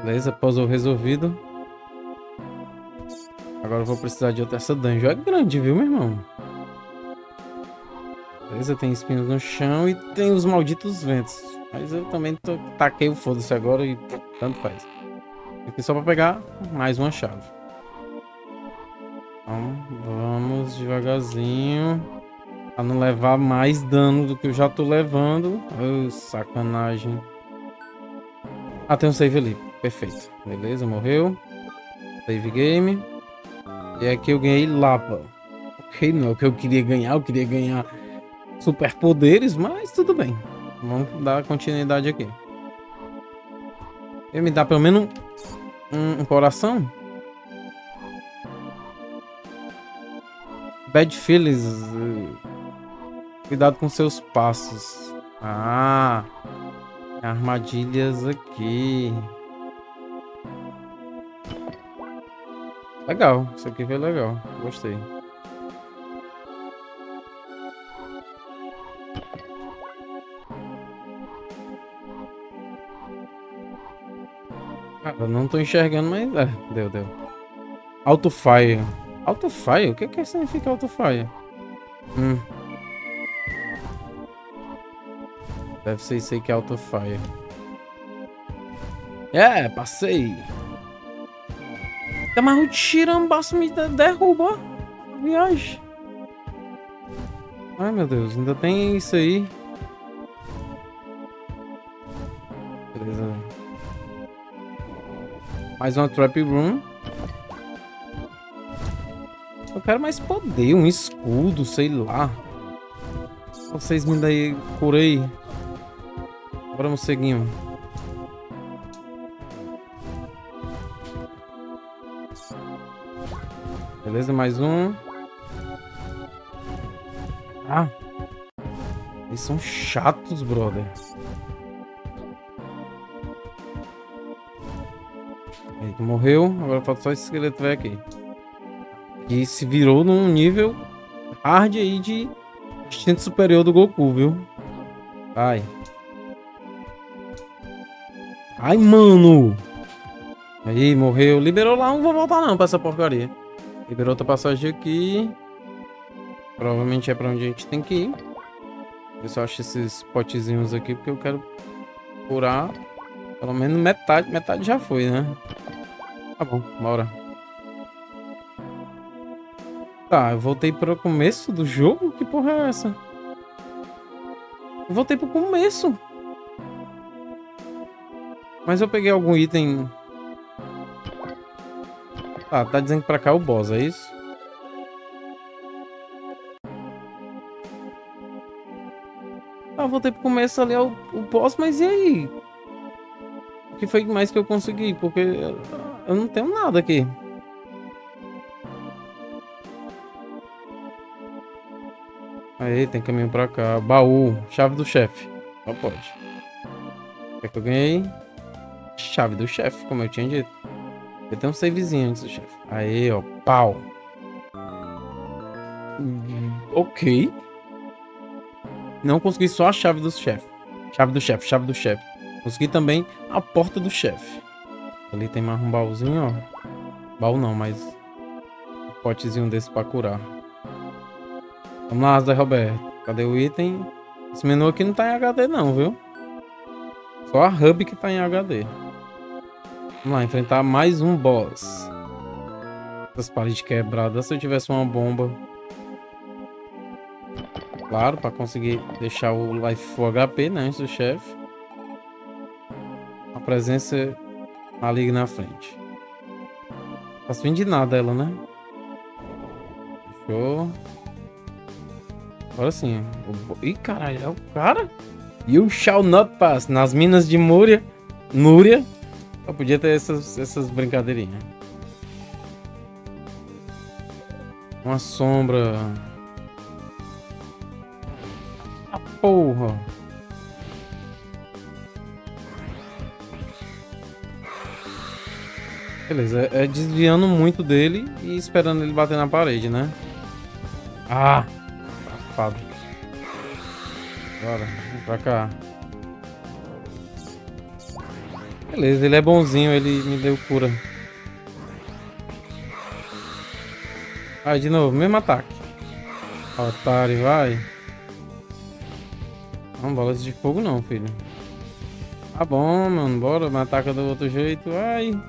Beleza, puzzle resolvido. Agora eu vou precisar de outra. Essa dungeon é grande, viu, meu irmão? Beleza, tem espinhos no chão e tem os malditos ventos. Mas eu também tô... taquei o foda-se agora e tanto faz. Aqui só pra pegar mais uma chave. Então, vamos devagarzinho. Pra não levar mais dano do que eu já tô levando. Oh, sacanagem. Ah, tem um save ali. Perfeito. Beleza, morreu. Save game. E aqui eu ganhei Lapa. Ok, não é o que eu queria ganhar. Eu queria ganhar superpoderes, mas tudo bem. Vamos dar continuidade aqui. Ele me dá pelo menos um, um coração. Bad Feelings. Cuidado com seus passos. Ah... Armadilhas aqui. Legal. Isso aqui foi legal. Gostei. Cara, não tô enxergando, mas... É, deu, deu. Autofire. Autofire? O que que significa autofire? Hum... Deve ser isso aí que é autofire. É, passei. Mas o tirambaço me derruba. Viagem. Ai, meu Deus. Ainda tem isso aí. Beleza. Mais uma trap room. Eu quero mais poder. Um escudo, sei lá. Vocês me daí por aí. Bora, morceguinho. Beleza, mais um. Ah. Eles são chatos, brother. Aí, tu morreu. Agora falta só esse esqueleto velho aqui. E se virou num nível hard aí de instinto superior do Goku, viu? Ai. Ai, mano! Aí, morreu. Liberou lá, não vou voltar não pra essa porcaria. Liberou outra passagem aqui. Provavelmente é pra onde a gente tem que ir. Eu só acho esses potezinhos aqui porque eu quero curar pelo menos metade. Metade já foi, né? Tá bom, bora. Tá, eu voltei pro começo do jogo? Que porra é essa? Eu voltei pro começo. Mas eu peguei algum item... Ah, tá dizendo que pra cá é o boss, é isso? Ah, voltei pro começo ali, é o, o boss, mas e aí? O que foi mais que eu consegui? Porque eu, eu não tenho nada aqui. Aí, tem caminho pra cá. Baú, chave do chefe. Não pode. O que é que eu ganhei? Chave do chefe, como eu tinha dito. Eu tenho um savezinho antes do chefe. Aí, ó. Pau. Ok. Não consegui só a chave do chefe. Chave do chefe, chave do chefe. Consegui também a porta do chefe. Ali tem mais um baúzinho, ó. Baú não, mas... Um potezinho desse pra curar. Vamos lá, Zé Roberto. Cadê o item? Esse menu aqui não tá em H D não, viu? Só a hub que tá em H D. Vamos lá, enfrentar mais um boss. Essas paredes quebradas. Se eu tivesse uma bomba. Claro, para conseguir deixar o life full H P, né? Antes do chefe. A presença maligna na frente. Não tá subindo de nada ela, né? Fechou. Agora sim. O... Ih, caralho, é o cara? You shall not pass. Nas minas de Noria. Noria. Eu podia ter essas, essas brincadeirinhas. Uma sombra. A porra. Beleza, é desviando muito dele e esperando ele bater na parede, né? Ah! Safado. Bora, vem pra cá. Beleza, ele é bonzinho, ele me deu cura. Vai de novo, mesmo ataque. Otário, vai. Não, bola de fogo não, filho. Tá bom, mano, bora, me ataca do outro jeito, vai.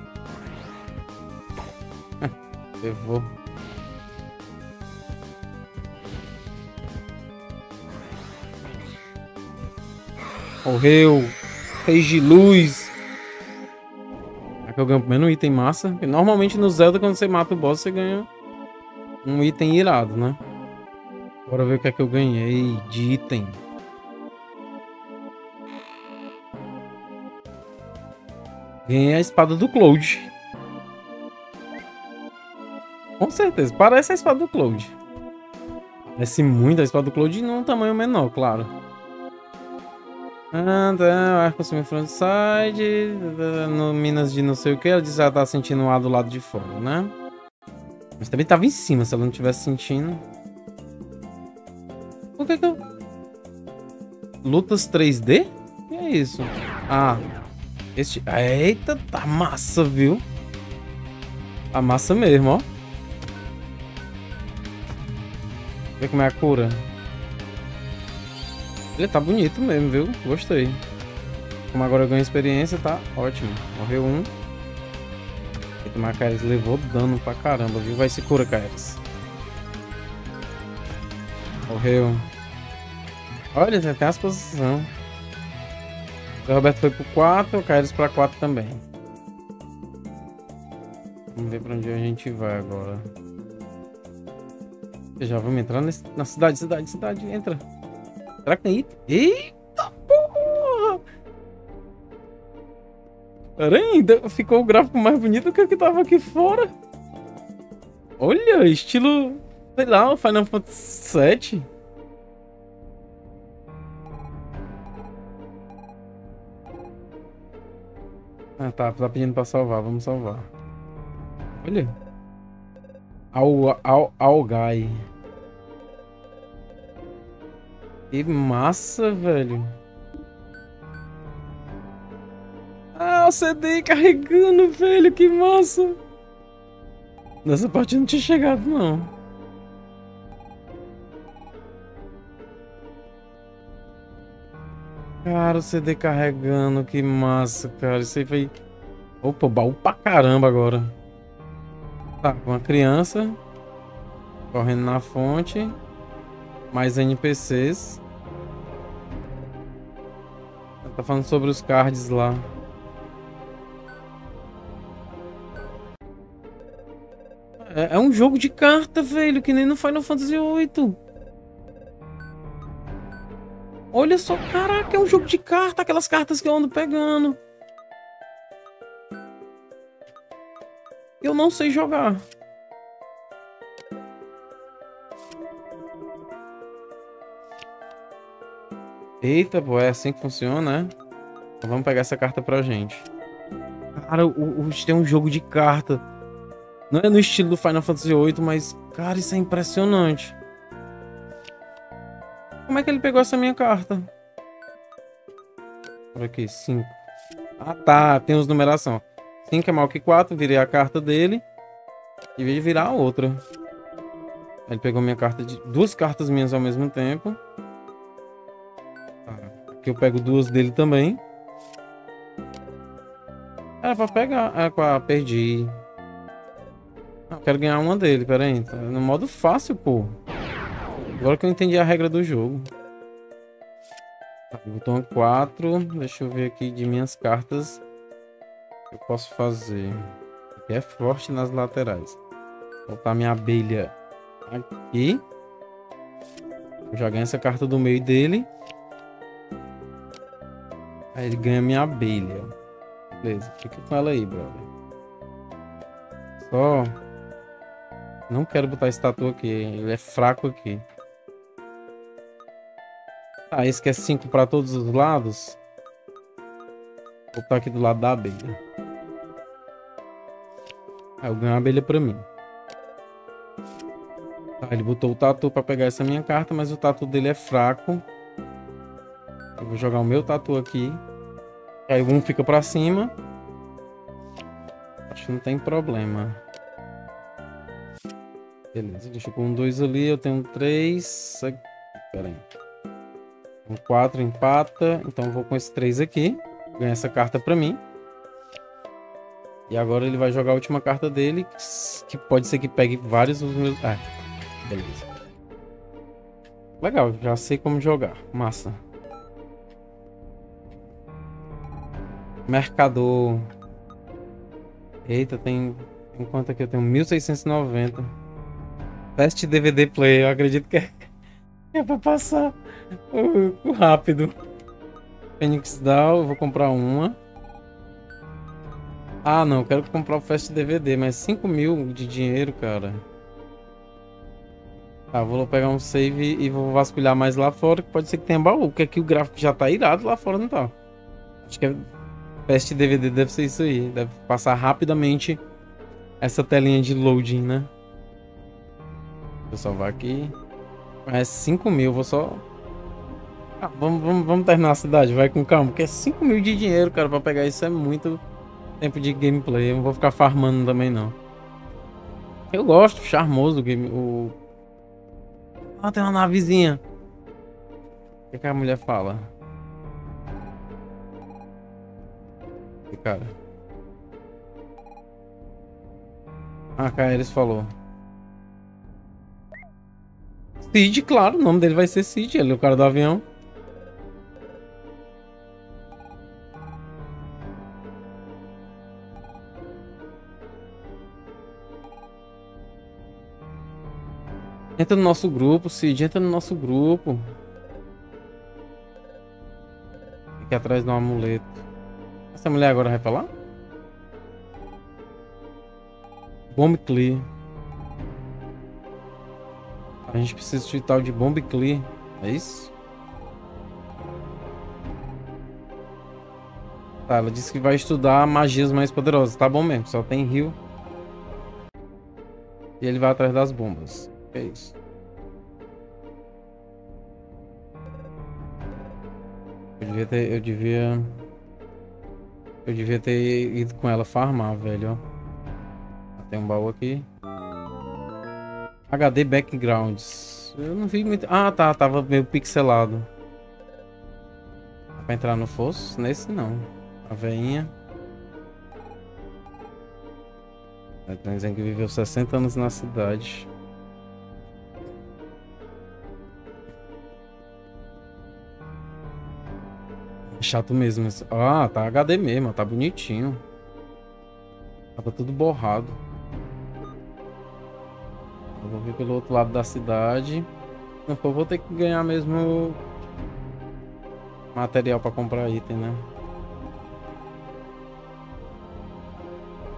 Eu vou. Correu. Reis de luz. Eu ganho primeiro um item massa. Porque normalmente no Zelda, quando você mata o boss, você ganha um item irado, né? Bora ver o que é que eu ganhei de item. Ganhei a espada do Cloud. Com certeza, parece a espada do Cloud. Parece muito a espada do Cloud num tamanho menor, claro. Ah, tá, arco consumir frontside, no minas de não sei o que, ela disse que ela tá sentindo o ar do lado de fora, né? Mas também tava em cima, se ela não tivesse sentindo. O que que eu... Lutas três D? Que é isso? Ah, este... Eita, tá massa, viu? Tá massa mesmo, ó. Vê como é a cura. Ele tá bonito mesmo, viu? Gostei. Como agora eu ganho experiência, tá ótimo. Morreu um. Eita, a Kaeris levou dano pra caramba, viu? Vai se cura, Kaeris. Morreu. Olha, tem até as posições. O Roberto foi pro quatro, o Kaeris pra quatro também. Vamos ver pra onde a gente vai agora. Já vamos entrar nesse... na cidade, cidade, cidade. Entra. Será que tem item? Eita porra! Peraí, ficou o gráfico mais bonito do que o que tava aqui fora. Olha, estilo... Sei lá, Final Fantasy sete. Ah tá, tá pedindo pra salvar, vamos salvar. Olha. Ao, ao, ao Guy. Que massa, velho. Ah, lá o C D carregando, velho, que massa! Nessa parte eu não tinha chegado, não. Cara, o C D carregando, que massa, cara. Isso aí foi... Opa, baú pra caramba agora. Tá, uma criança correndo na fonte. Mais N P Cs. Tá falando sobre os cards lá. É, é um jogo de carta, velho, que nem no Final Fantasy oito. Olha só, caraca, é um jogo de carta, aquelas cartas que eu ando pegando. Eu não sei jogar. Eita, pô, é assim que funciona, né? Então vamos pegar essa carta pra gente. Cara, o, o, tem um jogo de carta. Não é no estilo do Final Fantasy oito, mas... Cara, isso é impressionante. Como é que ele pegou essa minha carta? Olha aqui, cinco. Ah, tá. Tem os numeração. cinco é maior que quatro. Virei a carta dele. Em vez de virar a outra. Ele pegou minha carta de... Duas cartas minhas ao mesmo tempo. Aqui eu pego duas dele também. Era pra pegar... Ah, perdi. Ah, quero ganhar uma dele. Pera aí. Tá no modo fácil, pô. Agora que eu entendi a regra do jogo. Tá, botão quatro. Deixa eu ver aqui de minhas cartas. O que eu posso fazer? Aqui é forte nas laterais. Vou botar minha abelha aqui. Eu já ganho essa carta do meio dele. Aí ele ganha minha abelha. Beleza, fica com ela aí, brother. Só... Não quero botar estátua aqui. Ele é fraco aqui. Ah, esse que é cinco para todos os lados. Vou botar aqui do lado da abelha. Aí eu ganho a abelha para mim. Tá, ele botou o tatu para pegar essa minha carta, mas o tatu dele é fraco. Eu vou jogar o meu tatu aqui. Aí um fica para cima. Acho que não tem problema. Beleza, deixa eu pôr um dois ali. Eu tenho um três. Pera aí. Um quatro empata. Então eu vou com esse três aqui. Ganha essa carta pra mim. E agora ele vai jogar a última carta dele. Que pode ser que pegue vários dos meus... Ah, beleza. Legal, já sei como jogar. Massa. Mercador. Eita, tem... Enquanto aqui eu tenho mil seiscentos e noventa. Teste D V D player. Eu acredito que é, é pra passar o, o rápido. Phoenix Down, eu vou comprar uma. Ah, não, eu quero comprar o Fast D V D, mas cinco mil de dinheiro, cara. Tá, vou pegar um save e vou vasculhar mais lá fora, que pode ser que tenha baú, porque aqui o gráfico já tá irado, lá fora não tá. Acho que é... Fast D V D deve ser isso aí, deve passar rapidamente essa telinha de loading, né? Vou salvar aqui. É cinco mil, vou só... Ah, vamos, vamos, vamos terminar a cidade, vai com calma. Porque é cinco mil de dinheiro, cara, pra pegar isso é muito tempo de gameplay. Eu não vou ficar farmando também, não. Eu gosto, charmoso do game. O... Ah, tem uma navezinha. O que, que a mulher fala? E, cara... Ah, a Kaeris falou. Cid, claro, o nome dele vai ser Cid, ele é o cara do avião. Entra no nosso grupo, Cid, entra no nosso grupo. Aqui atrás do amuleto. Essa mulher agora vai pra lá? Bomb Clear. A gente precisa de tal de Bomb Clear, é isso? Tá, ela disse que vai estudar magias mais poderosas, tá bom mesmo, só tem rio. E ele vai atrás das bombas, é isso. Eu devia ter, eu devia... Eu devia ter ido com ela farmar, velho. Tem um baú aqui. H D Backgrounds. Eu não vi muito... Ah, tá. Tava meio pixelado. Dá pra entrar no fosso? Nesse não. A veinha. Tá dizendo que viveu sessenta anos na cidade. Chato mesmo. Ah, tá H D mesmo, tá bonitinho. Tava tudo borrado. Eu vou vir pelo outro lado da cidade. Não, eu vou ter que ganhar mesmo material pra comprar item, né?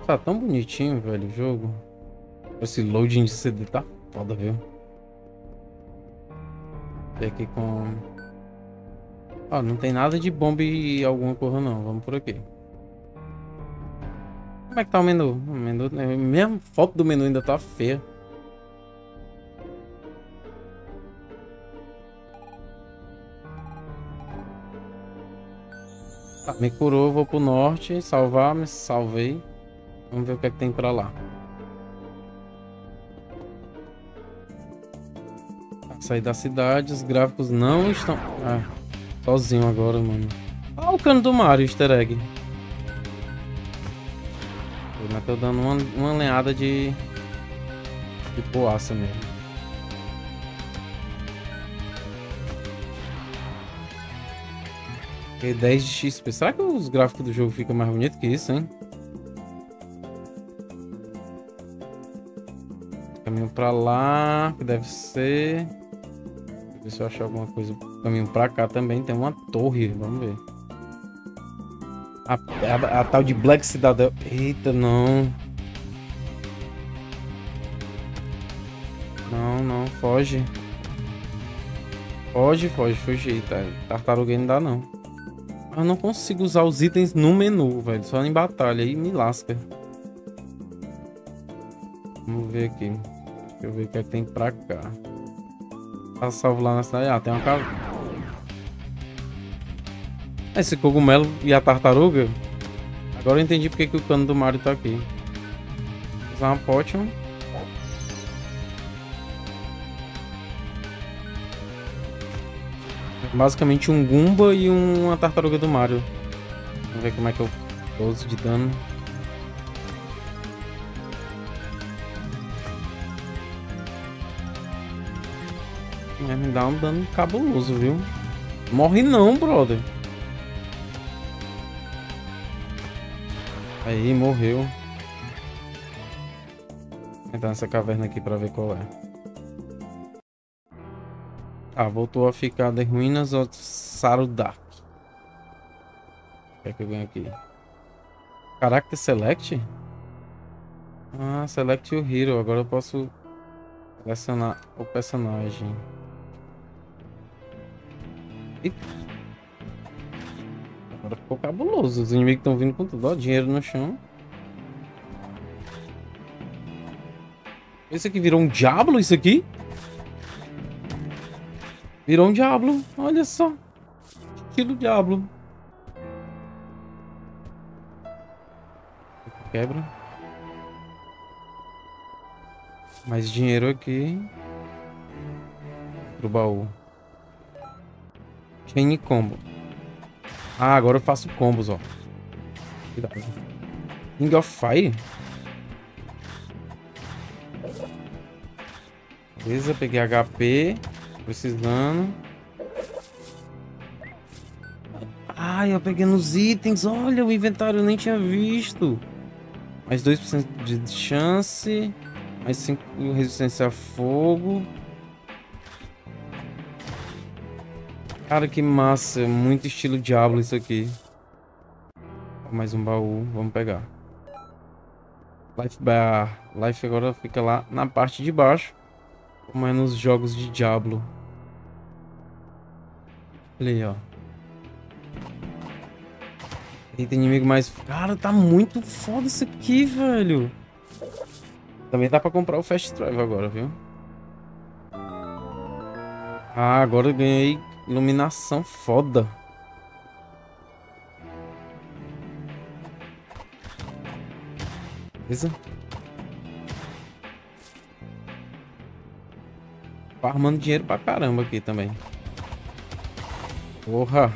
Tá tão bonitinho, velho, o jogo. Esse loading de C D tá foda, viu? Vem aqui com... Ó, oh, não tem nada de bomba e alguma coisa não. Vamos por aqui. Como é que tá o menu? O menu... Mesmo foto do menu ainda tá feia. Tá, me curou, vou pro norte. Salvar, me salvei. Vamos ver o que é que tem pra lá. Sair da cidade, os gráficos não estão... Ah. Sozinho agora, mano. Olha o cano do Mario, easter egg. Mas tô dando uma, uma lenhada de... de boaça mesmo. E dez de X P. Será que os gráficos do jogo ficam mais bonitos que isso, hein? Caminho pra lá, que deve ser... Ver se eu achar alguma coisa. Caminho pra cá também tem uma torre. Vamos ver. A, a, a tal de Black Cidadel. Eita, não. Não, não. Foge. Foge, foge, foge. Tá. Tartaruga não dá, não. Eu não consigo usar os itens no menu, velho. Só em batalha. Aí me lasca. Vamos ver aqui. Deixa eu ver o que é que tem pra cá. Tá salvo lá na cidade. Ah, tem uma casa. Esse cogumelo e a tartaruga. Agora eu entendi porque que o cano do Mario tá aqui. Vou usar uma potion. Basicamente um Goomba e uma tartaruga do Mario. Vamos ver como é que eu uso de dano. Me dá um dano cabuloso, viu? Morre não, brother. Aí, morreu. Vou entrar nessa caverna aqui pra ver qual é. Ah, voltou a ficar de ruínas ou Sarudak. O que é que eu ganho aqui? Character Select? Ah, Select o Hero. Agora eu posso selecionar o personagem. Agora ficou cabuloso. Os inimigos estão vindo com tudo. Ó, dinheiro no chão. Esse aqui virou um Diablo, isso aqui? Virou um Diablo. Olha só. Estilo Diablo. Quebra. Mais dinheiro aqui. Pro baú. Chain combo. Ah, agora eu faço combos, ó. Cuidado. King of Fire. Beleza, peguei H P. Precisando. Ai, eu peguei nos itens. Olha, o inventário eu nem tinha visto. Mais dois por cento de chance. Mais cinco resistência a fogo. Cara, que massa. Muito estilo Diablo isso aqui. Mais um baú. Vamos pegar. Life Bar. Life agora fica lá na parte de baixo. Como é nos jogos de Diablo. Olha aí, ó. Eita, inimigo mais... Cara, tá muito foda isso aqui, velho. Também dá pra comprar o Fast Travel agora, viu? Ah, agora eu ganhei... Iluminação foda. Beleza? Farmando dinheiro pra caramba aqui também. Porra!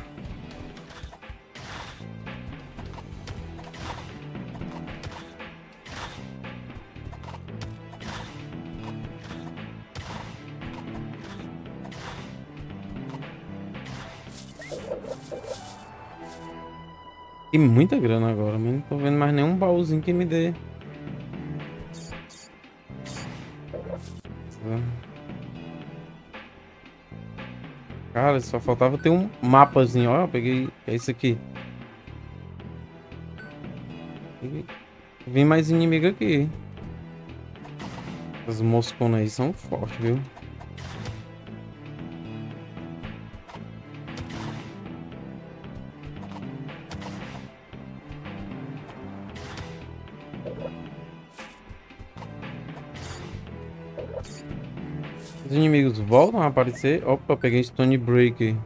Tem muita grana agora, mas não tô vendo mais nenhum baúzinho que me dê. Cara, só faltava ter um mapazinho. Ó, eu peguei. É isso aqui. Peguei. Vem mais inimigo aqui. As mosconas aí são fortes, viu? Os inimigos voltam a aparecer. Opa, peguei Stone Break.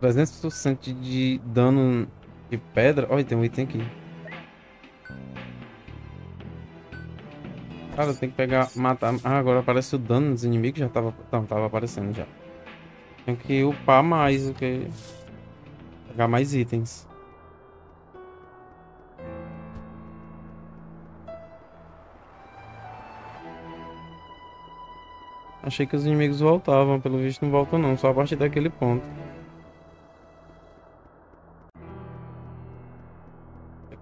trezentos por cento de dano de pedra. Olha, tem um item aqui. Cara, tem que pegar, matar. Ah, agora aparece o dano dos inimigos. Já tava, não, tava aparecendo já. Tem que upar mais, ok? Pegar mais itens. Achei que os inimigos voltavam, pelo visto não voltam não, só a partir daquele ponto.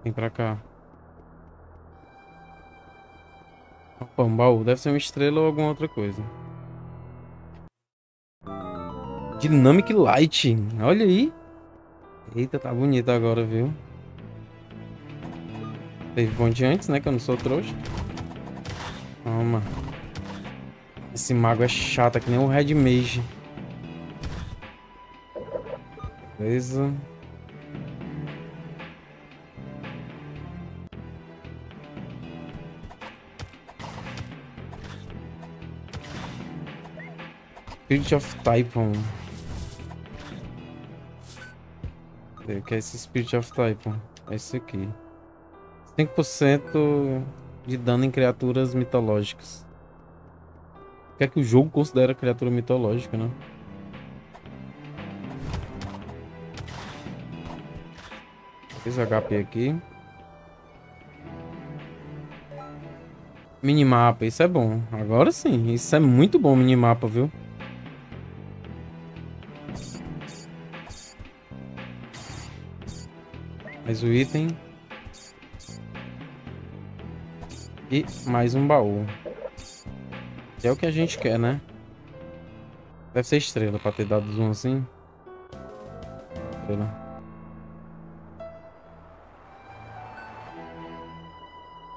Vem pra cá. Opa, um baú, deve ser uma estrela ou alguma outra coisa. Dynamic Lighting, olha aí. Eita, tá bonito agora, viu? Teve bom de antes, né, que eu não sou trouxa. Toma. Esse mago é chato, é que nem um Red Mage. Beleza. Spirit of Typhon. O que é esse Spirit of Typhon? É esse aqui. cinco por cento de dano em criaturas mitológicas. O que é que o jogo considera criatura mitológica, né? Esse H P aqui. Minimapa, isso é bom. Agora sim, isso é muito bom, minimapa, viu? Mais um item. E mais um baú. É o que a gente quer, né? Deve ser estrela pra ter dado zoom assim. Estrela.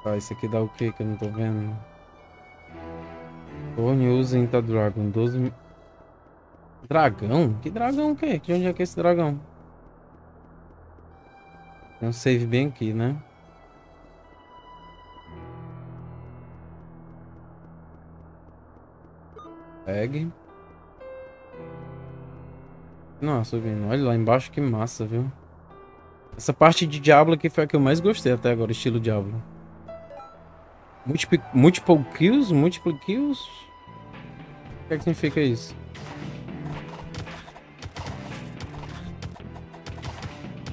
Tá, esse aqui dá o que que eu não tô vendo? Torne usa Inta Dragon. doze. Dragão? Que dragão o que? De onde é que é esse dragão? Tem um save bem aqui, né? Pegue. Não, subindo. Olha lá embaixo, que massa, viu? Essa parte de Diablo aqui foi a que eu mais gostei até agora, estilo Diablo. Multiple, multiple kills? Multiple kills? O que é que significa isso?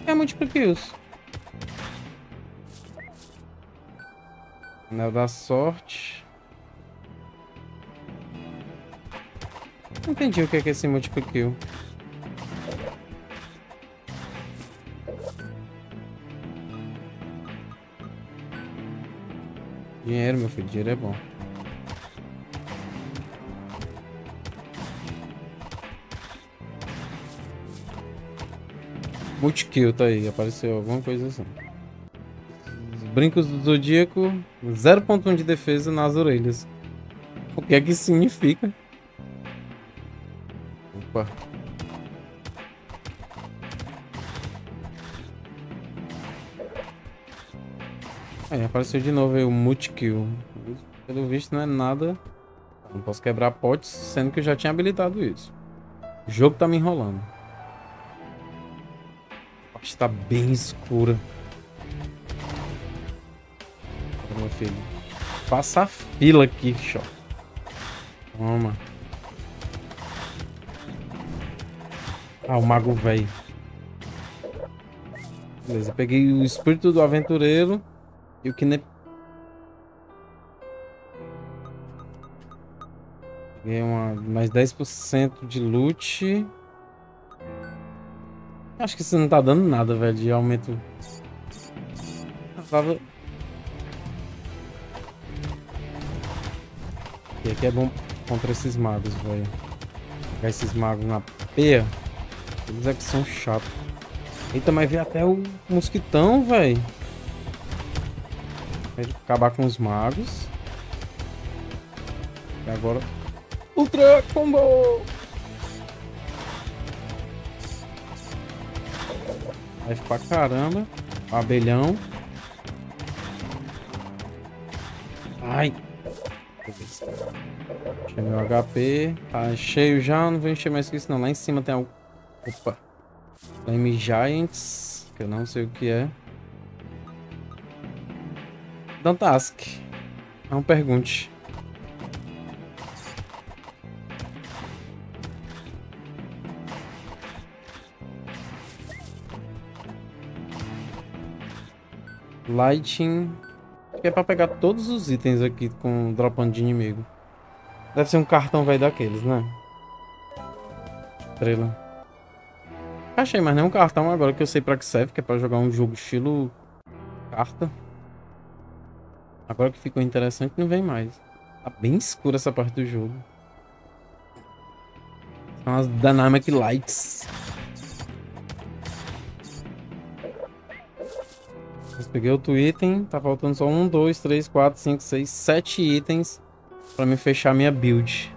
É multiple kills. Não dá sorte. Não entendi o que é, que é esse multiple kill. Dinheiro, meu filho, dinheiro é bom. Multikill, tá aí, apareceu alguma coisa assim. Os brincos do Zodíaco, zero ponto um de defesa nas orelhas. O que é que significa? Opa. Aí apareceu de novo aí o multi-kill. Pelo visto não é nada. Não posso quebrar potes, sendo que eu já tinha habilitado isso. O jogo tá me enrolando. A parte tá bem escura. Eita, meu filho. Faça a fila aqui, xó. Toma. Ah, o mago velho. Beleza, eu peguei o espírito do aventureiro e o Kine... Peguei uma, mais dez por cento de loot. Acho que isso não tá dando nada, velho, de aumento. Eu tava... E aqui é bom contra esses magos, velho. Pegar esses magos na peia. Eles é que são chatos. Eita, mas veio até o mosquitão, velho. Vai acabar com os magos. E agora... Ultra combo! Vai ficar caramba. Abelhão. Ai. Enchei meu H P. Tá cheio já. Não vou encher mais que isso não. Lá em cima tem algo. Opa. Flame Giants. Que eu não sei o que é. Don't ask. Não pergunte. Lighting. Acho que é pra pegar todos os itens aqui com dropando de inimigo. Deve ser um cartão velho daqueles, né? Estrela. Achei, mas não um cartão agora que eu sei pra que serve, que é pra jogar um jogo estilo carta. Agora que ficou interessante, não vem mais. Tá bem escura essa parte do jogo. São as Dynamic Lights. Mas peguei outro item, tá faltando só um, dois, três, quatro, cinco, seis, sete itens pra me fechar minha build.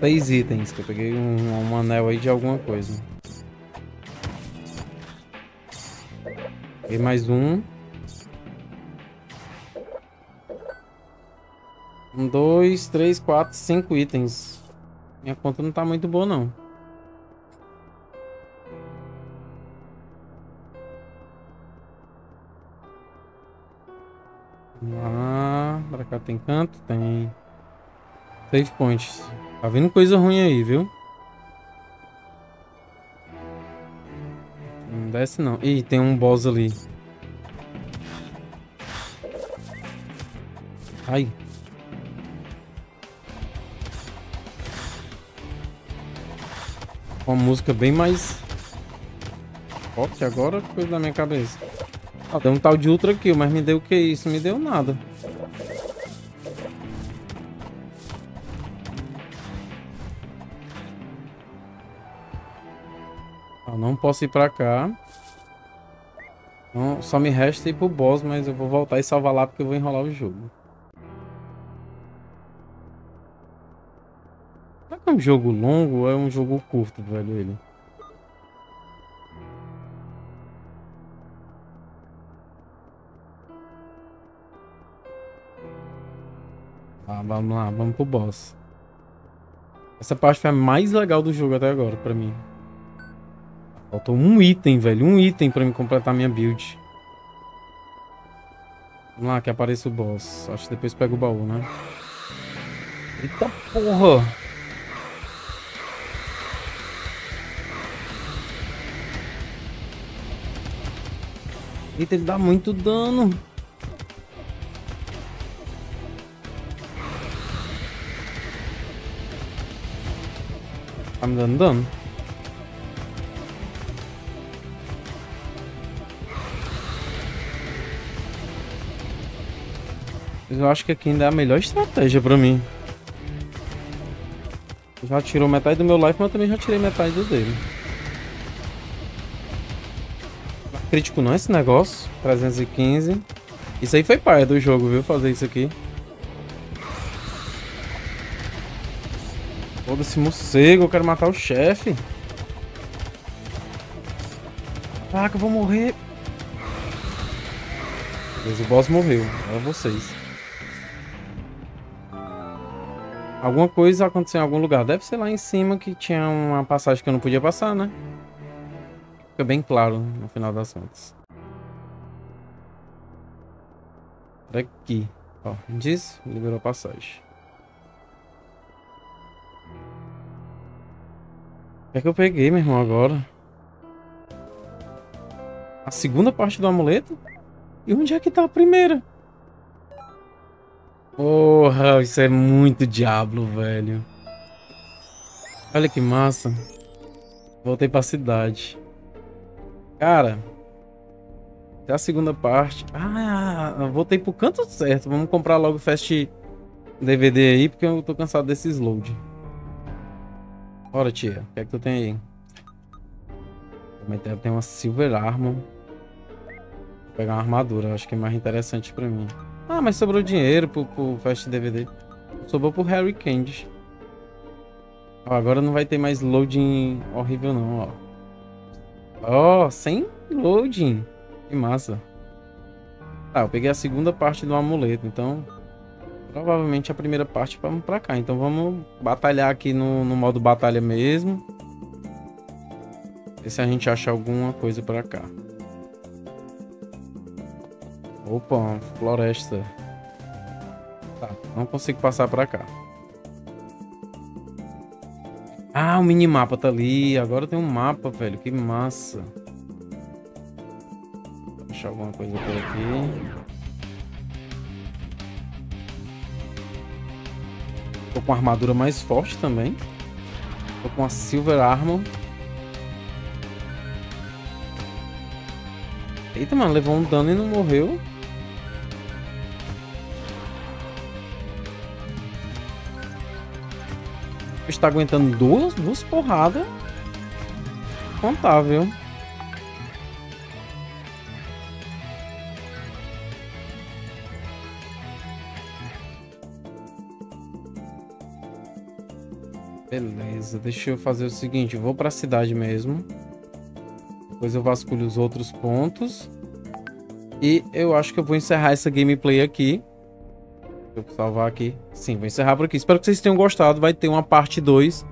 Seis itens, que eu peguei um, um anel aí de alguma coisa. Peguei mais um. Um, dois, três, quatro, cinco itens. Minha conta não tá muito boa, não. Vamos lá. Pra cá tem canto? Tem. Save points. Tá vindo coisa ruim aí, viu? Não desce, não. Ih, tem um boss ali. Ai. Uma música bem mais forte agora, coisa da minha cabeça. Ah, tem um tal de Ultra Kill, mas me deu o que isso? Me deu nada. Ah, não posso ir pra cá. Não, só me resta ir pro boss, mas eu vou voltar e salvar lá porque eu vou enrolar o jogo. É um jogo longo ou é um jogo curto, velho, ele? Ah, vamos lá, vamos pro boss. Essa parte foi a mais legal do jogo até agora, pra mim. Faltou um item, velho, um item pra me completar minha build. Vamos lá, que aparece o boss. Acho que depois pega o baú, né? Eita porra! Eita, ele dá muito dano. Tá me dando dano? Eu acho que aqui ainda é a melhor estratégia pra mim. Já tirou metade do meu life, mas eu também já tirei metade do dele. Crítico não esse negócio, trezentos e quinze. Isso aí foi paia do jogo, viu? Fazer isso aqui. Todo esse morcego, eu quero matar o chefe. Caraca, eu vou morrer. Beleza, o boss morreu. É vocês. Alguma coisa aconteceu em algum lugar. Deve ser lá em cima que tinha uma passagem que eu não podia passar, né? Fica bem claro no final das contas. Aqui. Ó, diz, liberou a passagem. O que é que eu peguei, meu irmão, agora? A segunda parte do amuleto? E onde é que tá a primeira? Porra, isso é muito Diablo, velho. Olha que massa. Voltei pra cidade. Cara, até a segunda parte. Ah, voltei pro canto certo. Vamos comprar logo o Fast D V D aí, porque eu tô cansado desses load. Bora, tia. O que é que tu tem aí? Também deve ter uma Silver Armor. Vou pegar uma armadura, acho que é mais interessante pra mim. Ah, mas sobrou dinheiro pro, pro Fast D V D. Sobrou pro Harry Candy. Ó, agora não vai ter mais loading horrível não, ó. Ó, oh, sem loading. Que massa. Tá, ah, eu peguei a segunda parte do amuleto, então... Provavelmente a primeira parte pra, pra cá. Então vamos batalhar aqui no, no modo batalha mesmo. Ver se a gente acha alguma coisa pra cá. Opa, uma floresta. Tá, não consigo passar pra cá. Ah, o minimapa tá ali. Agora tem um mapa, velho. Que massa. Vou achar alguma coisa por aqui. Tô com a armadura mais forte também. Tô com a Silver Armor. Eita, mano. Levou um dano e não morreu. Está aguentando duas, duas porradas. Contar, viu? Beleza, deixa eu fazer o seguinte. Eu vou pra cidade mesmo. Depois eu vasculho os outros pontos. E eu acho que eu vou encerrar essa gameplay aqui. Vou salvar aqui. Sim, vou encerrar por aqui. Espero que vocês tenham gostado. Vai ter uma parte dois.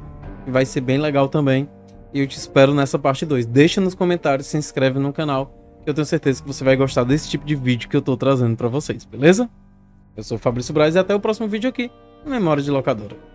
Que vai ser bem legal também. E eu te espero nessa parte dois. Deixa nos comentários, se inscreve no canal. Eu tenho certeza que você vai gostar desse tipo de vídeo que eu tô trazendo pra vocês, beleza? Eu sou o Fabrício Braz e até o próximo vídeo aqui. Memória de Locadora.